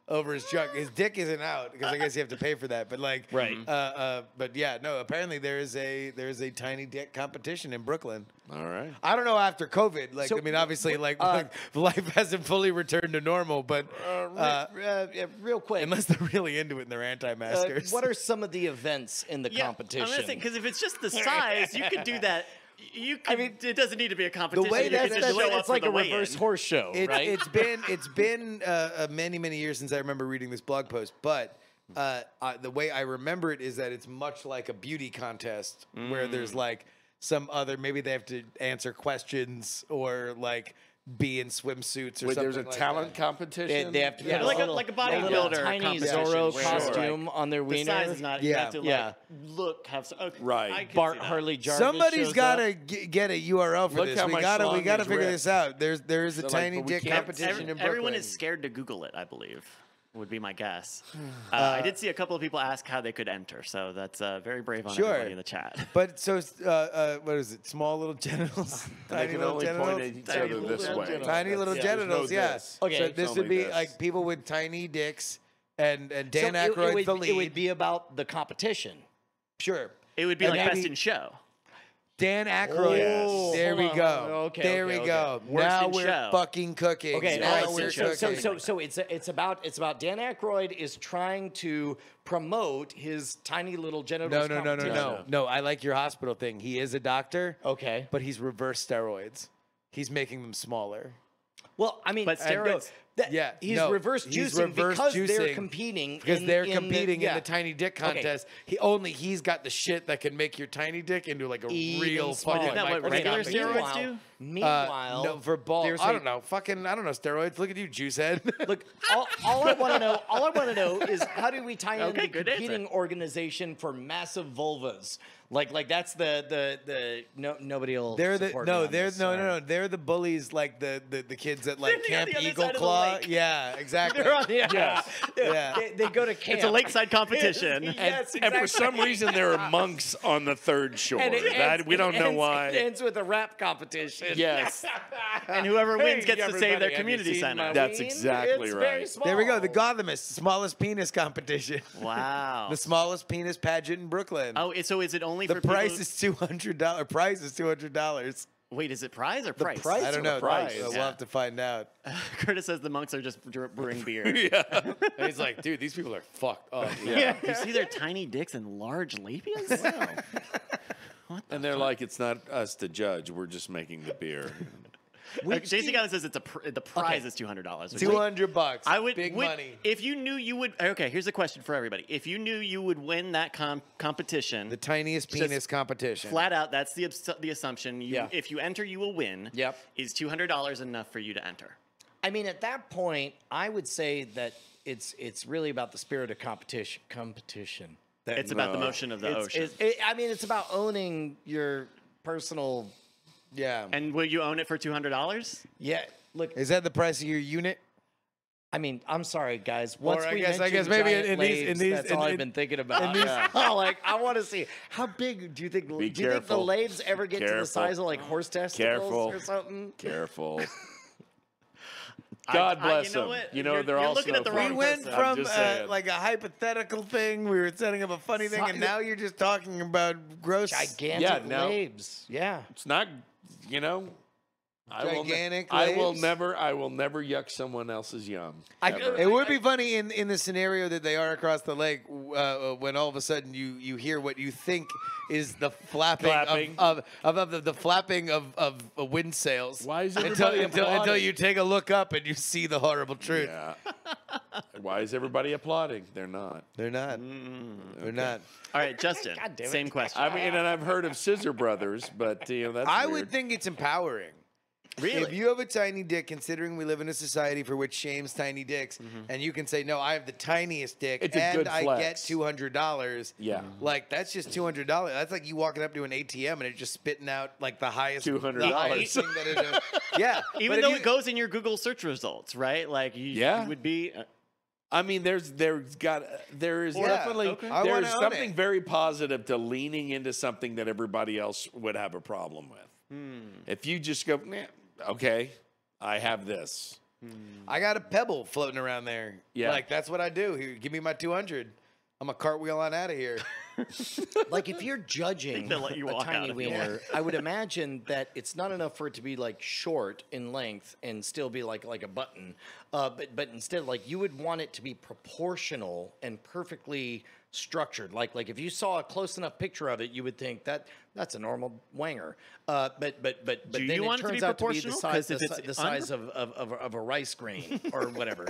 over his junk. His dick isn't out because I guess you have to pay for that. But like, right. Uh, uh, but yeah, no. Apparently there is a there is a tiny dick competition in Brooklyn. All right. I don't know after COVID. Like, so, I mean, obviously, uh, like, uh, like life hasn't fully returned to normal. But uh, uh, uh, real quick, unless they're really into it and they're anti-maskers. Uh, what are some of the events in the yeah, competition? Because if it's just the size, you could do that. You can, I mean, it doesn't need to be a competition. The way that's, that's the way, it's like a reverse horse show, it, right? It's been it's been uh, many many years since I remember reading this blog post, but uh, I, the way I remember it is that it's much like a beauty contest mm. where there's like some other maybe they have to answer questions or like. Be in swimsuits or Wait, something. There's a like talent that. competition. They, they have to yeah. put like a, a little, like a bodybuilder tiny Zorro sure. costume like, on their wiener. The size is not. Yeah, you have to yeah. Like, look, have some. Okay, right. Bart Harley Jarvis. Somebody's got to get a U R L for look this. We gotta, we gotta figure ripped. this out. There's, there is a so tiny like, dick competition every, in Brooklyn. Everyone is scared to Google it. I believe would be my guess. uh, uh, I did see a couple of people ask how they could enter, so that's uh, very brave on sure. everybody in the chat. But so, uh, uh, what is it? Small little genitals. Tiny they can little only genitals. Point at each tiny other this way. Genitals. Tiny that's, little yeah, genitals. No yes. Yeah. Okay. So this would be this. like people with tiny dicks, and and Dan so Aykroyd it, it would, the lead. It would be about the competition. Sure. It would be and like maybe, best in show. Dan Aykroyd. Yes. There we go. Okay, there okay, we go. Okay. Now we're show. fucking cooking. Okay. Now we're so, cooking. So, so, so it's it's about it's about Dan Aykroyd is trying to promote his tiny little genitals. No, no, no, no, no, no. No, I like your hospital thing. He is a doctor. Okay. But he's reverse steroids. He's making them smaller. Well, I mean, but steroids. That, yeah, he's no, reverse juicing he's reverse because juicing they're competing. Because in, they're in competing the, yeah. in the tiny dick contest. Okay. He only he's got the shit that can make your tiny dick into like a Even real fucking. Isn't that what regular steroids do? Meanwhile, uh, no, for balls. I don't know. Fucking, I don't know steroids. Look at you, juicehead. Look, all, all I want to know, all I want to know is how do we tie okay, in the competing answer. organization for massive vulvas? Like, like that's the the the no nobody'll. They're the no, they're this, no right? no no they're the bullies like the the, the kids at like Camp Eagle Claw. Yeah, exactly. They're on the yeah. yeah. yeah. They, they go to camp. It's a lakeside competition, yes, and, exactly. and for some reason there are monks on the third shore. And ends, that, we don't ends, know why. It ends with a rap competition. Yes, and whoever wins hey, gets to save their community center. That's exactly it's right. There we go. The Gothamist, smallest penis competition. Wow. The smallest penis pageant in Brooklyn. Oh, so is it only? The price is two hundred dollars. Price is two hundred dollars. Wait, is it prize or price? The price I don't know. Price. Price. So yeah. We'll have to find out. Uh, Curtis says the monks are just brewing beer. yeah. And he's like, dude, these people are fucked up. Yeah. yeah. You see their tiny dicks and large labias? Wow. What the and they're fuck? Like, it's not us to judge. We're just making the beer. We, J C Collins says it's a pr the prize okay. is two hundred dollars. Two hundred bucks. I would big would, money. If you knew you would. Okay, here's a question for everybody. If you knew you would win that com competition, the tiniest penis competition, flat out, that's the the assumption. You, yeah. If you enter, you will win. Yep. Is two hundred dollars enough for you to enter? I mean, at that point, I would say that it's it's really about the spirit of competition. Competition. That it's no. about the motion of the it's, ocean. It's, it, I mean, it's about owning your personal. Yeah. And will you own it for two hundred dollars? Yeah. Look. Is that the price of your unit? I mean, I'm sorry, guys. Once or I we guess, I guess maybe in these, in these, that's in, all in, I've been thinking about. These, yeah. oh, like, I want to see how big do you think? Be do you think the lathes ever get careful. to the size of like horse testicles careful. or something? Careful. God I, bless them. You know, you know you're, they're you're all looking so at the wrong We went person. from uh, like a hypothetical thing. We were setting up a funny thing, so, and now you're just talking about gross, gigantic yeah, labes. No, yeah, it's not. You know, gigantic. I will, I will never. I will never yuck someone else's yum. I, it would be funny in in the scenario that they are across the lake uh, when all of a sudden you you hear what you think is the flapping, flapping. Of, of, of, of the, the flapping of, of of wind sails. Why is everybody until, applauding? Until, until you take a look up and you see the horrible truth. Yeah. Why is everybody applauding? They're not. They're not. Mm, okay. They're not. All right, Justin. Same question. I mean, and I've heard of Scissor Brothers, but you know that's. I weird. would think it's empowering. Really? If you have a tiny dick, considering we live in a society for which shames tiny dicks, mm-hmm. and you can say, no, I have the tiniest dick, it's and I get two hundred dollars, yeah. like, that's just two hundred dollars. That's like you walking up to an A T M and it's just spitting out, like, the highest two hundred dollars. Thing that it is. Yeah. Even though you, it goes in your Google search results, right? Like, you, yeah. you would be... Uh, I mean, there's there's got uh, there is yeah, definitely okay. there's something it. very positive to leaning into something that everybody else would have a problem with. Hmm. If you just go, nah, okay, I have this. Hmm. I got a pebble floating around there. Yeah, like that's what I do. Here, give me my two hundred. I'm a cartwheel on out of here. Like if you're judging a tiny wiener, I would imagine that it's not enough for it to be like short in length and still be like like a button. Uh, but but instead, like you would want it to be proportional and perfectly structured. Like like if you saw a close enough picture of it, you would think that that's a normal wanger. Uh, but but but but Do then you it want turns it to be out to be the size, the, the size of, of, of, of a rice grain or whatever.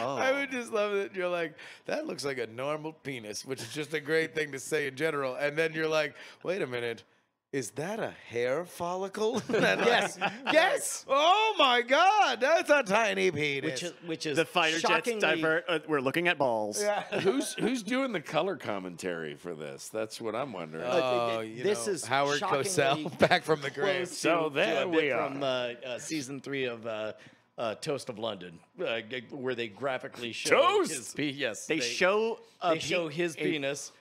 Oh. I would just love that you're like, that looks like a normal penis, which is just a great thing to say in general. And then you're like, wait a minute, is that a hair follicle? Yes, yes. Oh my God, that's a tiny penis. Which is, which is the fighter shockingly... jets divert. Uh, we're looking at balls. Yeah. who's who's doing the color commentary for this? That's what I'm wondering. Oh, uh, you this know, is Howard Cosell back from the grave. So there we are from uh, uh, season three of. Uh, Uh, Toast of London, uh, where they graphically show Toast? his penis. Yes, they, they show they show his a, penis.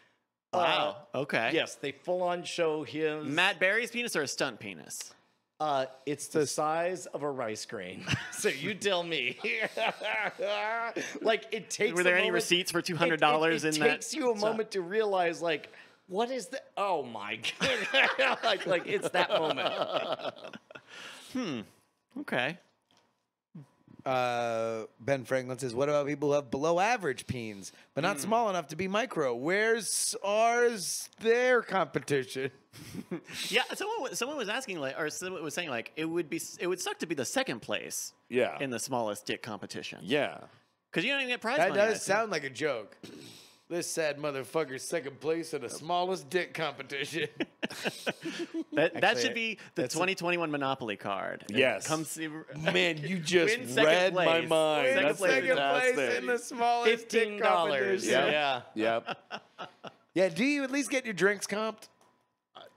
Wow. Uh, okay. Yes, they full on show his Matt Berry's penis or a stunt penis. Uh, it's the size of a rice grain. So you tell me. Like it takes. Were there any moment, receipts for two hundred dollars in that? It takes you a moment to realize, like, what is that? Oh my God! like, like it's that moment. Hmm. Okay. Uh, Ben Franklin says, what about people who have below average peens, but not mm. small enough to be micro? Where's ours their competition? Yeah, someone, someone was asking, like, or someone was saying, like, it would be, it would suck to be the second place yeah. in the smallest dick competition. Yeah. Because you don't even get prize money. That does sound like a joke. This sad motherfucker's second place in the smallest dick competition. that, Actually, that should be the twenty twenty-one a... Monopoly card. Yes. Come see... Man, you just read place. my mind. Win That's second place thing. in the smallest dick competition. Yeah. Yeah. Yep. Yeah. Do you at least get your drinks comped?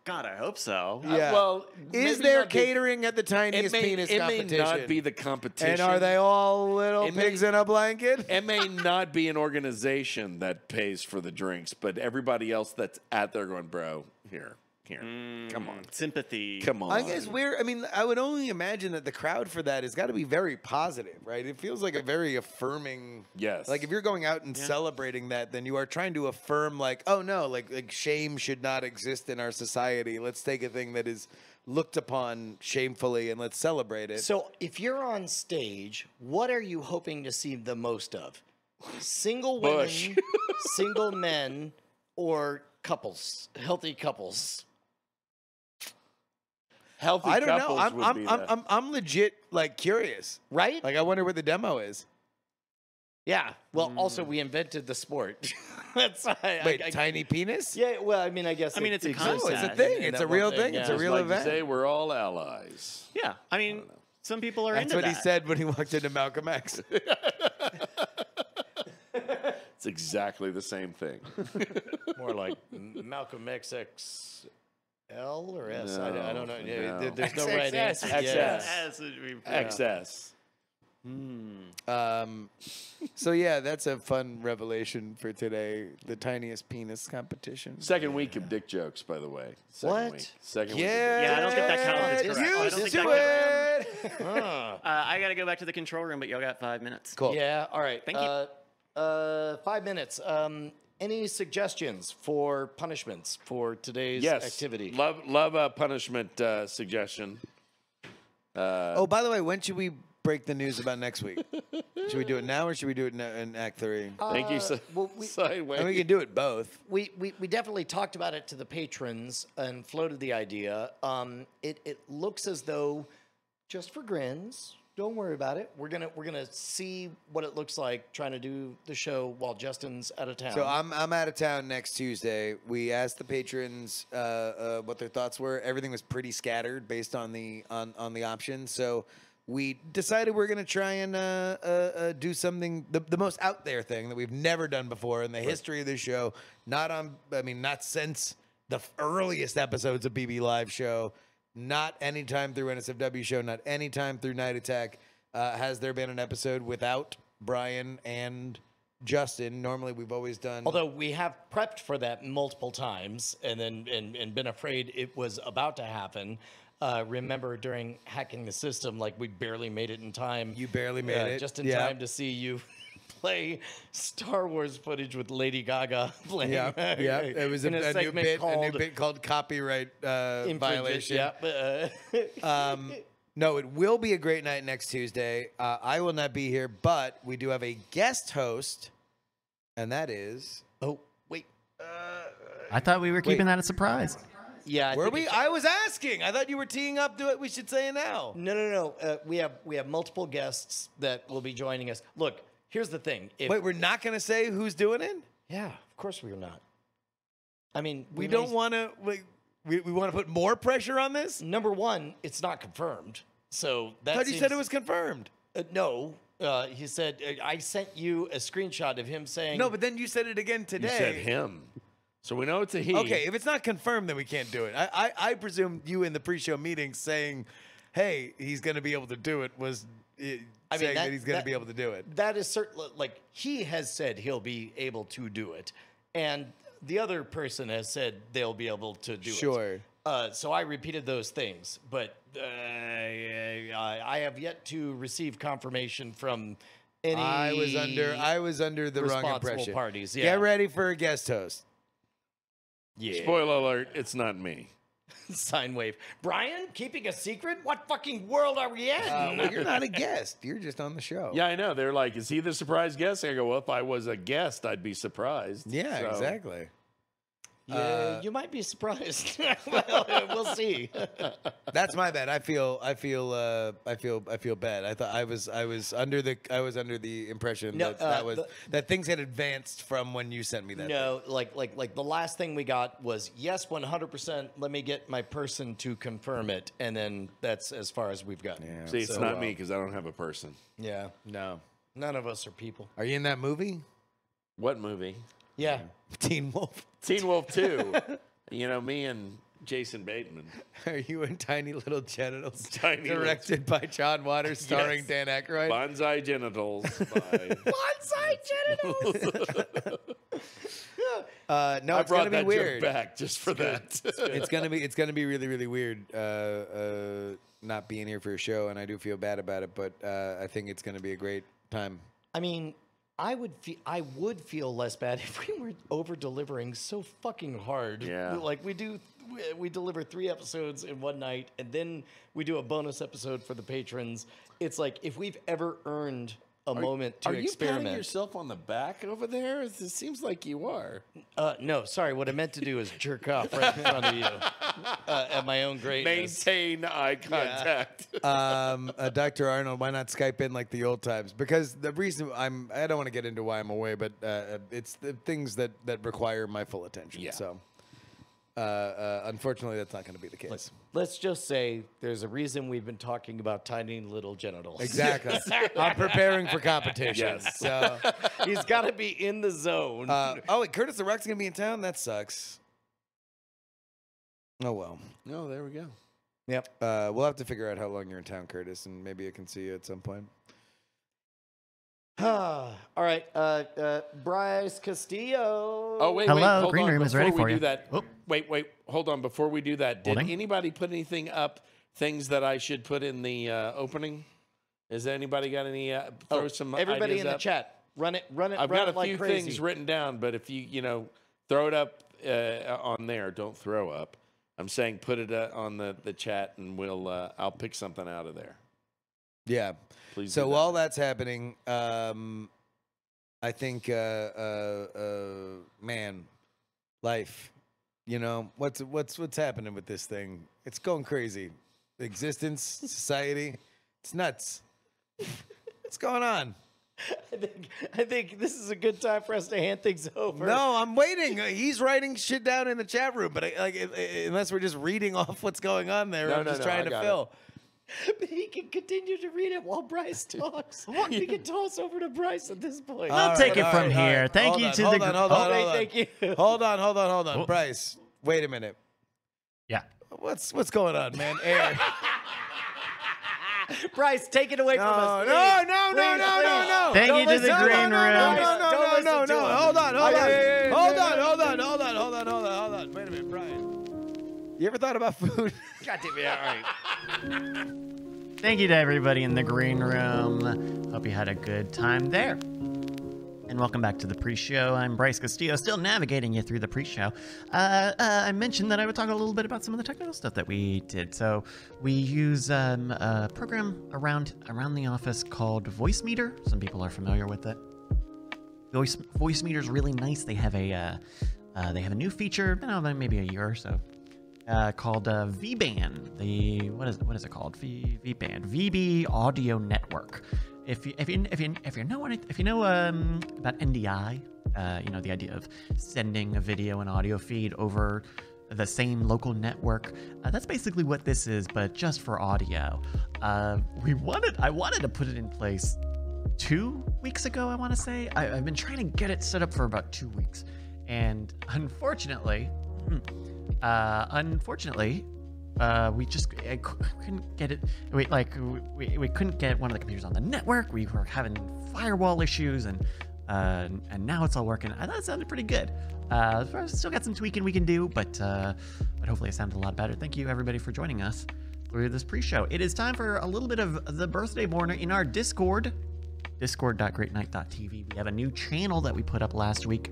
God, I hope so. Yeah. Uh, well, is there catering be, at the tiniest may, penis it competition? It may not be the competition. And are they all little it pigs may, in a blanket? It may not be an organization that pays for the drinks, but everybody else that's out there going, bro, here, here, mm, come on, sympathy, come on. I guess we're. I mean, I would only imagine that the crowd for that has got to be very positive, right? It feels like a very affirming. Yes. Like if you're going out and yeah. celebrating that, then you are trying to affirm, like, oh no, like like shame should not exist in our society. Let's take a thing that is looked upon shamefully and let's celebrate it. So if you're on stage, what are you hoping to see the most of? Single Bush. women, single men, or couples, healthy couples. Healthy I don't know. I'm I'm I'm, I'm I'm legit like curious, right? Like I wonder what the demo is. Yeah. Well, mm. also we invented the sport. That's I, wait, I, tiny I, penis? Yeah. Well, I mean, I guess. I mean, it's a contest. No, it's a thing. It's a real thing. thing. Yeah. It's a real like event. You say we're all allies. Yeah. I mean, I some people are. That's into what that. he said when he walked into Malcolm X. It's exactly the same thing. More like Malcolm X X. L or S? No, I, I don't know. No. There's no right answer. X S. X S. Mm. Um, so, yeah, that's a fun revelation for today. The tiniest penis competition. Second yeah. week of dick jokes, by the way. Second what? Week. Second yeah. week. Yeah, I don't think that counted as correct. Used I don't think to it. uh, I got to go back to the control room, but y'all got five minutes. Cool. Yeah, all right. Thank uh, you. Uh, five minutes. Um, Any suggestions for punishments for today's yes. activity? Love, love a punishment uh, suggestion. Uh, oh, by the way, when should we break the news about next week? Should we do it now or should we do it in Act Three? Uh, Thank you. So, well, we, sideways. And we can do it both. We, we we definitely talked about it to the patrons and floated the idea. Um, it it looks as though just for grins. Don't worry about it. We're gonna we're gonna see what it looks like trying to do the show while Justin's out of town. So I'm I'm out of town next Tuesday. We asked the patrons uh, uh, what their thoughts were. Everything was pretty scattered based on the on on the options. So we decided we're gonna try and uh, uh, uh, do something the the most out there thing that we've never done before in the right. history of this show. Not on I mean not since the earliest episodes of B B Live show. Not any time through N S F W show, not any time through Night Attack uh, has there been an episode without Brian and Justin. Normally we've always done... Although we have prepped for that multiple times and then and, and been afraid it was about to happen. Uh, remember during Hacking the System, like we barely made it in time. You barely made uh, it. Just in yeah. time to see you... play Star Wars footage with Lady Gaga playing. Yeah, yeah. It was a, a, a, new bit, a new bit called copyright uh, violation. Yeah. um, no, it will be a great night next Tuesday. Uh, I will not be here, but we do have a guest host, and that is... Oh, wait. Uh, I thought we were keeping wait. that a surprise. Yeah, I were we? I was asking. I thought you were teeing up to what we should say now. No, no, no. Uh, we have we have multiple guests that will be joining us. Look. Here's the thing. If Wait, we're not going to say who's doing it? Yeah, of course we're not. I mean, we, we don't want to. We we, we want to put more pressure on this. Number one, it's not confirmed. So that. But you said it was confirmed. Uh, no, uh, he said uh, I sent you a screenshot of him saying. No, but then you said it again today. You said him. So we know it's a he. Okay, if it's not confirmed, then we can't do it. I I, I presume you in the pre-show meeting saying, "Hey, he's going to be able to do it." Was. It, I mean, saying that, that he's going to be able to do it. That is certainly, like, he has said he'll be able to do it. And the other person has said they'll be able to do sure. it. Sure. Uh, so I repeated those things. But uh, I have yet to receive confirmation from any I was under, I was under the wrong impression. Parties. Yeah. Get ready for a guest host. Yeah. Spoiler alert, it's not me. Sine wave. Brian, keeping a secret? What fucking world are we in? Uh, well, you're not a guest. You're just on the show. Yeah, I know. They're like, is he the surprise guest? I go, well, if I was a guest, I'd be surprised. Yeah, so. Exactly. Yeah, uh, you might be surprised. Well, we'll see. That's my bad. I feel. I feel. Uh, I feel. I feel bad. I thought I was. I was under the. I was under the impression no, that, uh, that was the, that things had advanced from when you sent me that. No, thing. like like like the last thing we got was yes, one hundred percent. Let me get my person to confirm it, and then that's as far as we've gotten. Yeah. See, it's so, not uh, me because I don't have a person. Yeah. No. None of us are people. Are you in that movie? What movie? Yeah. Teen Wolf. Teen Wolf two. You know, me and Jason Bateman. Are you in Tiny Little Genitals? Tiny directed little... by John Waters, starring yes. Dan Aykroyd. Bonsai Genitals. By... Bonsai Genitals! uh, no, I it's going to be weird. Back just for it's that. It's going to be it's gonna be really, really weird uh, uh, not being here for a show, and I do feel bad about it, but uh, I think it's going to be a great time. I mean... I would feel I would feel less bad if we were over delivering so fucking hard. Yeah, like we do, we, we deliver three episodes in one night, and then we do a bonus episode for the patrons. It's like if we've ever earned a are, moment to are experiment. Are you patting yourself on the back over there? It seems like you are. Uh, no, sorry. What I meant to do is jerk off right in front of you uh, at my own greatness. Maintain eye contact. Yeah. um, uh, Doctor Arnold, why not Skype in like the old times? Because the reason I'm, I don't want to get into why I'm away, but uh, it's the things that, that require my full attention. Yeah. So. Uh, uh, unfortunately, that's not going to be the case. Let's, let's just say there's a reason we've been talking about tiny little genitals. Exactly. I'm preparing for competition. Yes. So he's got to be in the zone. Uh, oh, wait, Curtis the Rock's going to be in town? That sucks. Oh, well. No, oh, there we go. Yep. Uh, we'll have to figure out how long you're in town, Curtis, and maybe I can see you at some point. All right, uh, uh, Bryce Castillo. Oh, wait, Hello, wait. Hello, Green on. Room Before is ready for you. That, oh. Wait, wait, hold on. Before we do that, did Holding. anybody put anything up, things that I should put in the uh, opening? Has anybody got any, uh, throw oh, some Everybody ideas in up? the chat, run it, run it, I've run got it a like few crazy. things written down, but if you, you know, throw it up uh, on there, don't throw up. I'm saying put it uh, on the, the chat and we'll, uh, I'll pick something out of there. Yeah. Please so that. while that's happening, um, I think, uh, uh, uh, man, life, you know, what's what's what's happening with this thing? It's going crazy. Existence, society, it's nuts. What's going on? I think I think this is a good time for us to hand things over. No, I'm waiting. He's writing shit down in the chat room, but I, like unless we're just reading off what's going on there, no, I'm no, just no, trying I to fill. It. But he can continue to read it while Bryce talks. We can toss over to Bryce at this point. I'll right, take it from right, here. Right. Thank hold you on, to hold the on, hold, oh, on, hold, thank on. You. hold on, hold on, hold on. Oh. Bryce, wait a minute. Yeah. What's what's going on, man? Air. Bryce, take it away no, from us. Please. No, no, no, please, no, no, no. Thank Don't you listen. to the green room. No, no, no, no, no, no, no. Hold on, hold on. Hold on, hold on, hold on, hold on, hold on, hold on. Wait a minute, Bryce. You ever thought about food? God damn it, all right. Thank you to everybody in the green room. Hope you had a good time there. And welcome back to the pre-show. I'm Bryce Castillo, still navigating you through the pre-show. Uh, uh, I mentioned that I would talk a little bit about some of the technical stuff that we did. So we use um, a program around, around the office called VoiceMeter. Some people are familiar with it. Voice, VoiceMeter is really nice. They have a, uh, uh, they have a new feature, been out maybe a year or so. Uh, called uh, V-Ban, the what is what is it called? V V-Ban, V B Audio Network. If you if you if you if you know anything, if you know um, about N D I, uh, you know the idea of sending a video and audio feed over the same local network. Uh, that's basically what this is, but just for audio. Uh, we wanted I wanted to put it in place two weeks ago. I want to say I, I've been trying to get it set up for about two weeks, and unfortunately. Hmm, Uh, unfortunately, uh, we just I couldn't get it. We like we, we couldn't get one of the computers on the network. We were having firewall issues, and uh, and now it's all working. I thought it sounded pretty good. Uh, still got some tweaking we can do, but uh, but hopefully it sounded a lot better. Thank you everybody for joining us through this pre-show. It is time for a little bit of the birthday morning in our Discord, discord dot great night dot t v. We have a new channel that we put up last week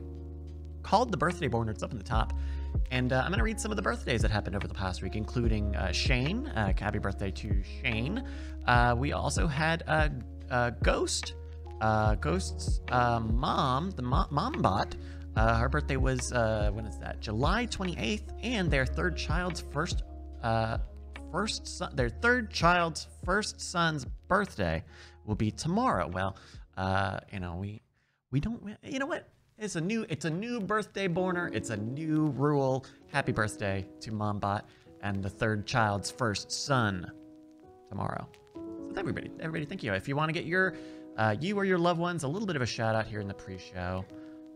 called the Birthday Borner. It's up in the top. And uh, I'm going to read some of the birthdays that happened over the past week, including uh, Shane. Uh, happy birthday to Shane. Uh, we also had uh, uh, Ghost. Uh, Ghost's uh, mom, the mo mom bot. Uh, her birthday was, uh, when is that? July twenty-eighth. And their third child's first, uh, first son, their third child's first son's birthday will be tomorrow. Well, uh, you know, we, we don't, you know what? It's a new, it's a new birthday borner. It's a new rule. Happy birthday to MomBot and the third child's first son tomorrow. So everybody, everybody, thank you. If you want to get your, uh, you or your loved ones a little bit of a shout out here in the pre-show,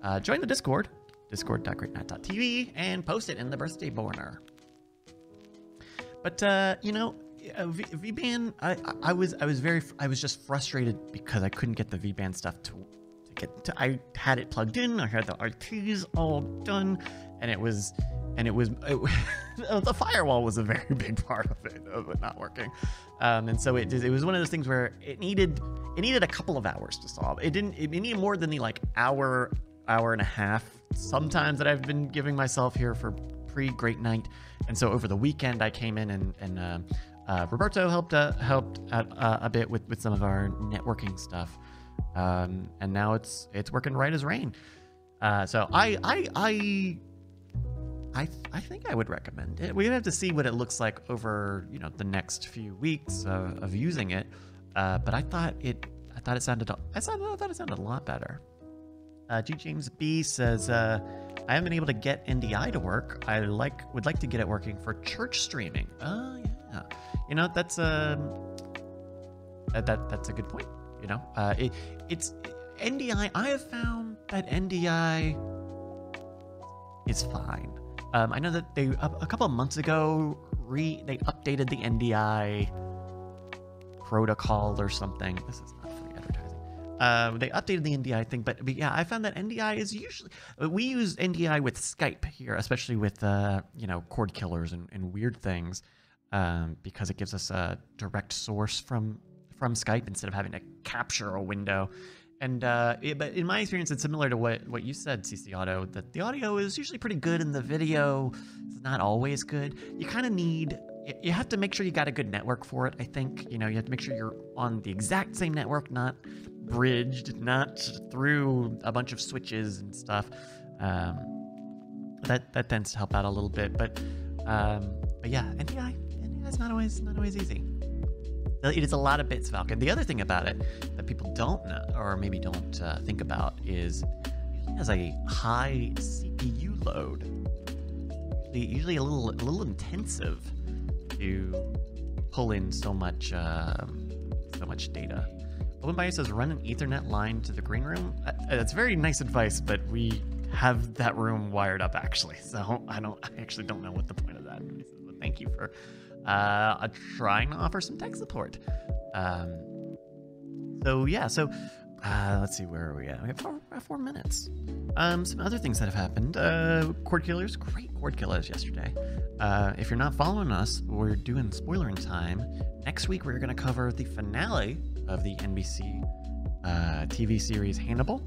uh, join the Discord, discord dot great night dot t v, and post it in the birthday borner. But uh, you know, uh, V-Ban, I, I was, I was very, I was just frustrated because I couldn't get the V-Ban stuff to. It, I had it plugged in. I had the R Ts all done, and it was, and it was, it, the firewall was a very big part of it, of it not working. Um, and so it, it was one of those things where it needed, it needed a couple of hours to solve. It didn't, it needed more than the like hour, hour and a half sometimes that I've been giving myself here for pre-Great Night. And so over the weekend, I came in and and uh, uh, Roberto helped uh, helped out uh, a bit with with some of our networking stuff. um, and now it's it's working right as rain. Uh, so I I I I th I think I would recommend it. We're gonna have to see what it looks like over you know the next few weeks of, of using it. Uh, but I thought it I thought it sounded I thought I thought it sounded a lot better. Uh, G James B says, uh, I haven't been able to get N D I to work. I like would like to get it working for church streaming. Oh yeah, you know that's a that, that that's a good point. You know, uh, it it's N D I. I have found that N D I is fine. Um, I know that they a, a couple of months ago re they updated the N D I protocol or something. This is not. Um, they updated the N D I thing, but, but yeah, I found that N D I is usually, we use N D I with Skype here, especially with, uh, you know, Cord Killers and, and weird things, um, because it gives us a direct source from, from Skype instead of having to capture a window. And, uh, it, but in my experience, it's similar to what, what you said, C C Auto, that the audio is usually pretty good and the video is not always good. You kind of need, you have to make sure you got a good network for it, I think. You know, you have to make sure you're on the exact same network, not bridged, not through a bunch of switches and stuff. Um, that that tends to help out a little bit, but um, but yeah, N D I, N D I is not always not always easy. It is a lot of bits, Falcon. The other thing about it that people don't know, or maybe don't uh, think about, is it has a high C P U load. Usually a little a little intensive to pull in so much um, so much data. OpenBio says run an Ethernet line to the green room. Uh, that's very nice advice, but we have that room wired up actually, so I don't. I actually don't know what the point of that is. But thank you for uh, trying to offer some tech support. Um, so yeah, so uh, let's see, where are we at? We have four, four minutes. Um, some other things that have happened. Uh, Cord Killers, great Cord Killers yesterday. Uh, if you're not following us, we're doing spoiler in time. Next week we're going to cover the finale of the N B C uh, T V series Hannibal.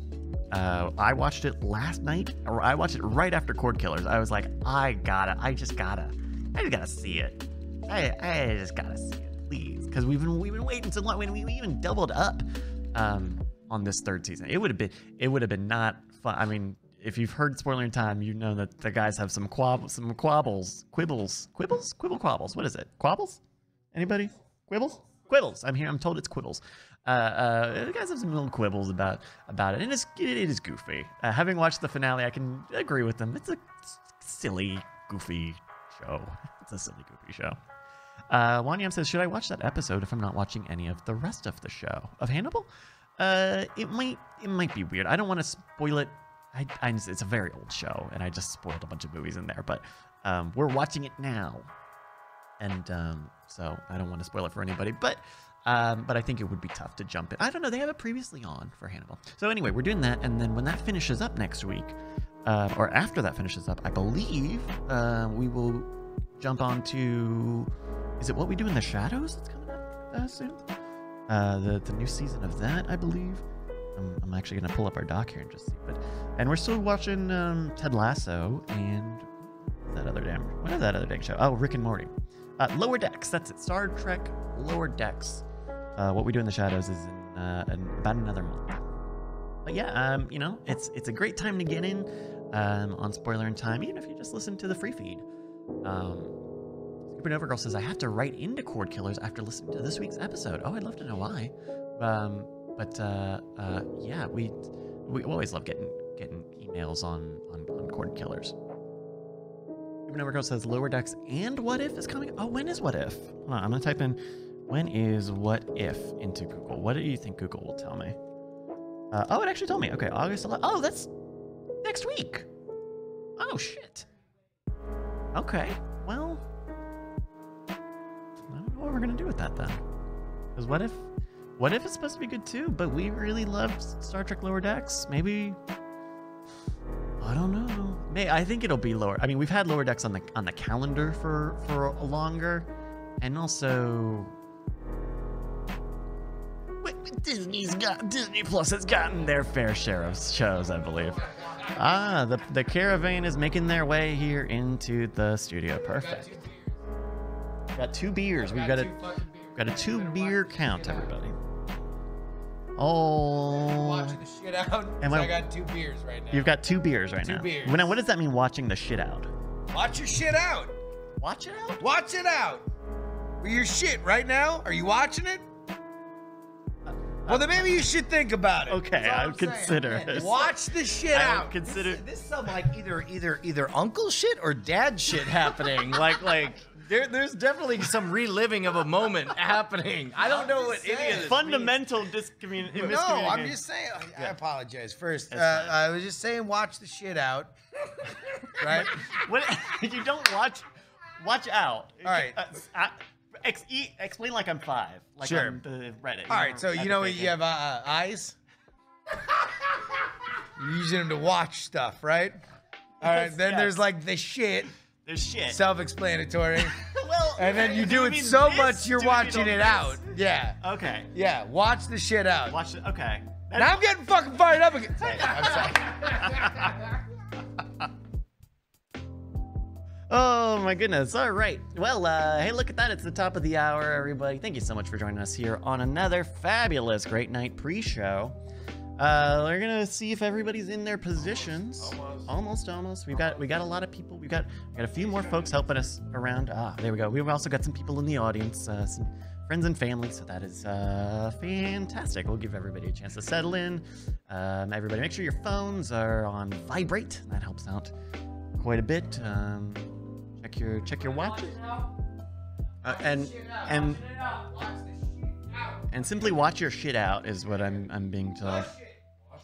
Uh, I watched it last night, or I watched it right after Cord Killers. I was like, I gotta, I just gotta, I just gotta see it. I, I just gotta see it, please, because we've been we've been waiting so long. When we even doubled up um, on this third season, it would have been it would have been not fun. I mean, if you've heard Spoiler in Time, you know that the guys have some quab some quabbles, quibbles, quibbles, quibble quabbles. What is it? Quabbles? Anybody? Quibbles? Quibbles. I'm here. I'm told it's quibbles. Uh, uh, the guys have some little quibbles about about it, and it's it, it is goofy. Uh, having watched the finale, I can agree with them. It's a silly, goofy show. It's a silly, goofy show. Uh, Wanyam says, should I watch that episode if I'm not watching any of the rest of the show of Hannibal? Uh, it might it might be weird. I don't want to spoil it. I, I it's a very old show, and I just spoiled a bunch of movies in there. But um, we're watching it now. And um, so I don't want to spoil it for anybody, but um, but I think it would be tough to jump in. I don't know. They have it previously on for Hannibal. So anyway, we're doing that. And then when that finishes up next week, uh, or after that finishes up, I believe uh, we will jump on to, is it What We Do in the Shadows that's coming up uh, soon? Uh, the, the new season of that, I believe. I'm, I'm actually going to pull up our doc here and just see. But, and we're still watching um, Ted Lasso and that other damn, what is that other dang show? Oh, Rick and Morty. Uh, Lower Decks, that's it. Star Trek Lower Decks. Uh, What We Do in the Shadows is in, uh, in about another month. But yeah, um, you know, it's it's a great time to get in um, on Spoiler in Time, even if you just listen to the free feed. Um, Supernova Girl says, I have to write into Cord Killers after listening to this week's episode. Oh, I'd love to know why. Um, but uh, uh, yeah, we we always love getting getting emails on, on, on Cord Killers. Number Girl says Lower Decks and What If is coming. Oh, when is What If? Hold on, I'm gonna type in when is What If into Google. What do you think Google will tell me? Uh, oh, it actually told me. Okay, August eleventh. Oh, that's next week. Oh shit. Okay, well, I don't know what we're gonna do with that then. Because What If, What If is supposed to be good too, but we really loved Star Trek Lower Decks. Maybe. I don't know. May I think it'll be lower. I mean, we've had Lower Decks on the on the calendar for for a longer, and also Disney's got Disney Plus has gotten their fair share of shows, I believe. Ah, the the caravan is making their way here into the studio. Perfect. Got two beers. We've got a got a two beer count, everybody. Oh. I'm watching the shit out. And when, I got two beers right now. You've got two beers right two now. Two beers. Now, what does that mean, watching the shit out? Watch your shit out. Watch it out? Watch it out. Well, your shit right now? Are you watching it? Well, then maybe you should think about it. Okay, I would consider it. Watch the shit out. Consider this, this is some like either either either uncle shit or dad shit happening. like like there, there's definitely some reliving of a moment happening. I don't I'm know what saying. Any of this fundamental discommunication. No, I'm just saying. I, I apologize first. Uh, I was just saying, watch the shit out. Right? When, you don't watch. Watch out. All right. Uh, I, Ex e explain like I'm five. Like sure. I'm the Reddit. All right, so you know you have uh, eyes? You're using them to watch stuff, right? All right, yes, then yes. there's like the shit. There's shit. Self-explanatory. Well, and then you do, do it so this? much you're do watching it out. This? Yeah. Okay. Yeah, watch the shit out. Watch it, okay. That's and I'm getting fucking fired up again. Sorry, I'm sorry. Oh my goodness. All right. Well, uh, hey, look at that. It's the top of the hour, everybody. Thank you so much for joining us here on another fabulous Great Night pre-show. Uh, we're gonna see if everybody's in their positions. Almost, almost. almost, almost. We've got we got a lot of people. We've got we got a few more folks helping us around. Ah, there we go. We've also got some people in the audience, uh, some friends and family. So that is uh, fantastic. We'll give everybody a chance to settle in. Um, everybody, make sure your phones are on vibrate. That helps out quite a bit. Um, Check your check your watch, uh, and and and simply watch your shit out is what I'm I'm being told.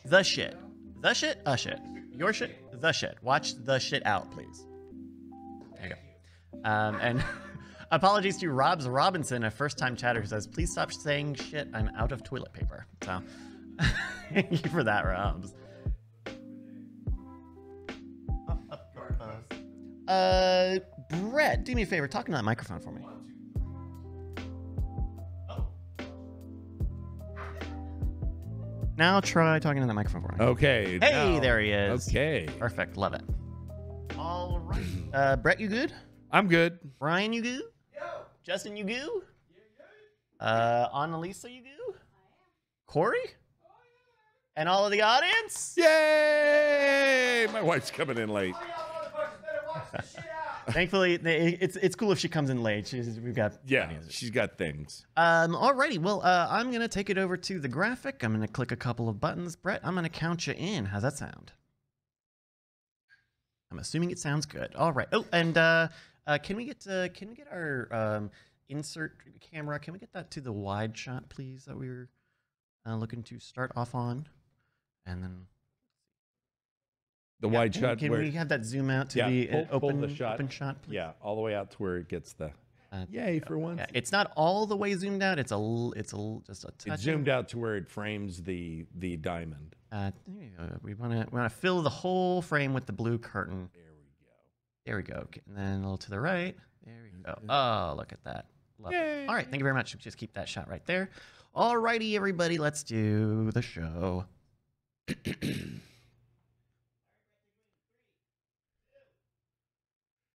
The shit, the shit, a shit, your shit, the shit. Watch the shit out, please. There you go. Um, and apologies to Rob's Robinson, a first-time chatter, who says, "Please stop saying shit. I'm out of toilet paper." So thank you for that, Robs. Uh, Brett, do me a favor. Talk into that microphone for me. One, two, oh. Now try talking to that microphone for me. Okay. Hey, now. There he is. Okay. Perfect. Love it. All right. Uh, Brett, you good? I'm good. Brian, you good? Yo. Justin, you good? Uh, Annalisa, you good? Corey? And all of the audience? Yay! My wife's coming in late. Thankfully, they, it's it's cool if she comes in late. She's, we've got yeah, she's got things. Um, alrighty, well, uh, I'm gonna take it over to the graphic. I'm gonna click a couple of buttons. Brett, I'm gonna count you in. How's that sound? I'm assuming it sounds good. All right. Oh, and uh, uh, can we get uh, can we get our um, insert camera? Can we get that to the wide shot, please? That we were uh, looking to start off on, and then. The yeah, wide can, shot. Can where, we have that zoom out to yeah, the pull, open, pull the shot. open shot? Please? Yeah, all the way out to where it gets the uh, yay for once. Yeah, it's not all the way zoomed out. It's a it's a just a touch. It's zoomed out to where it frames the the diamond. Uh, we want to we want to fill the whole frame with the blue curtain. There we go. There we go. And then a little to the right. There we go. Oh, look at that. Love yay. It. All right, thank you very much. Just keep that shot right there. All righty, everybody, let's do the show.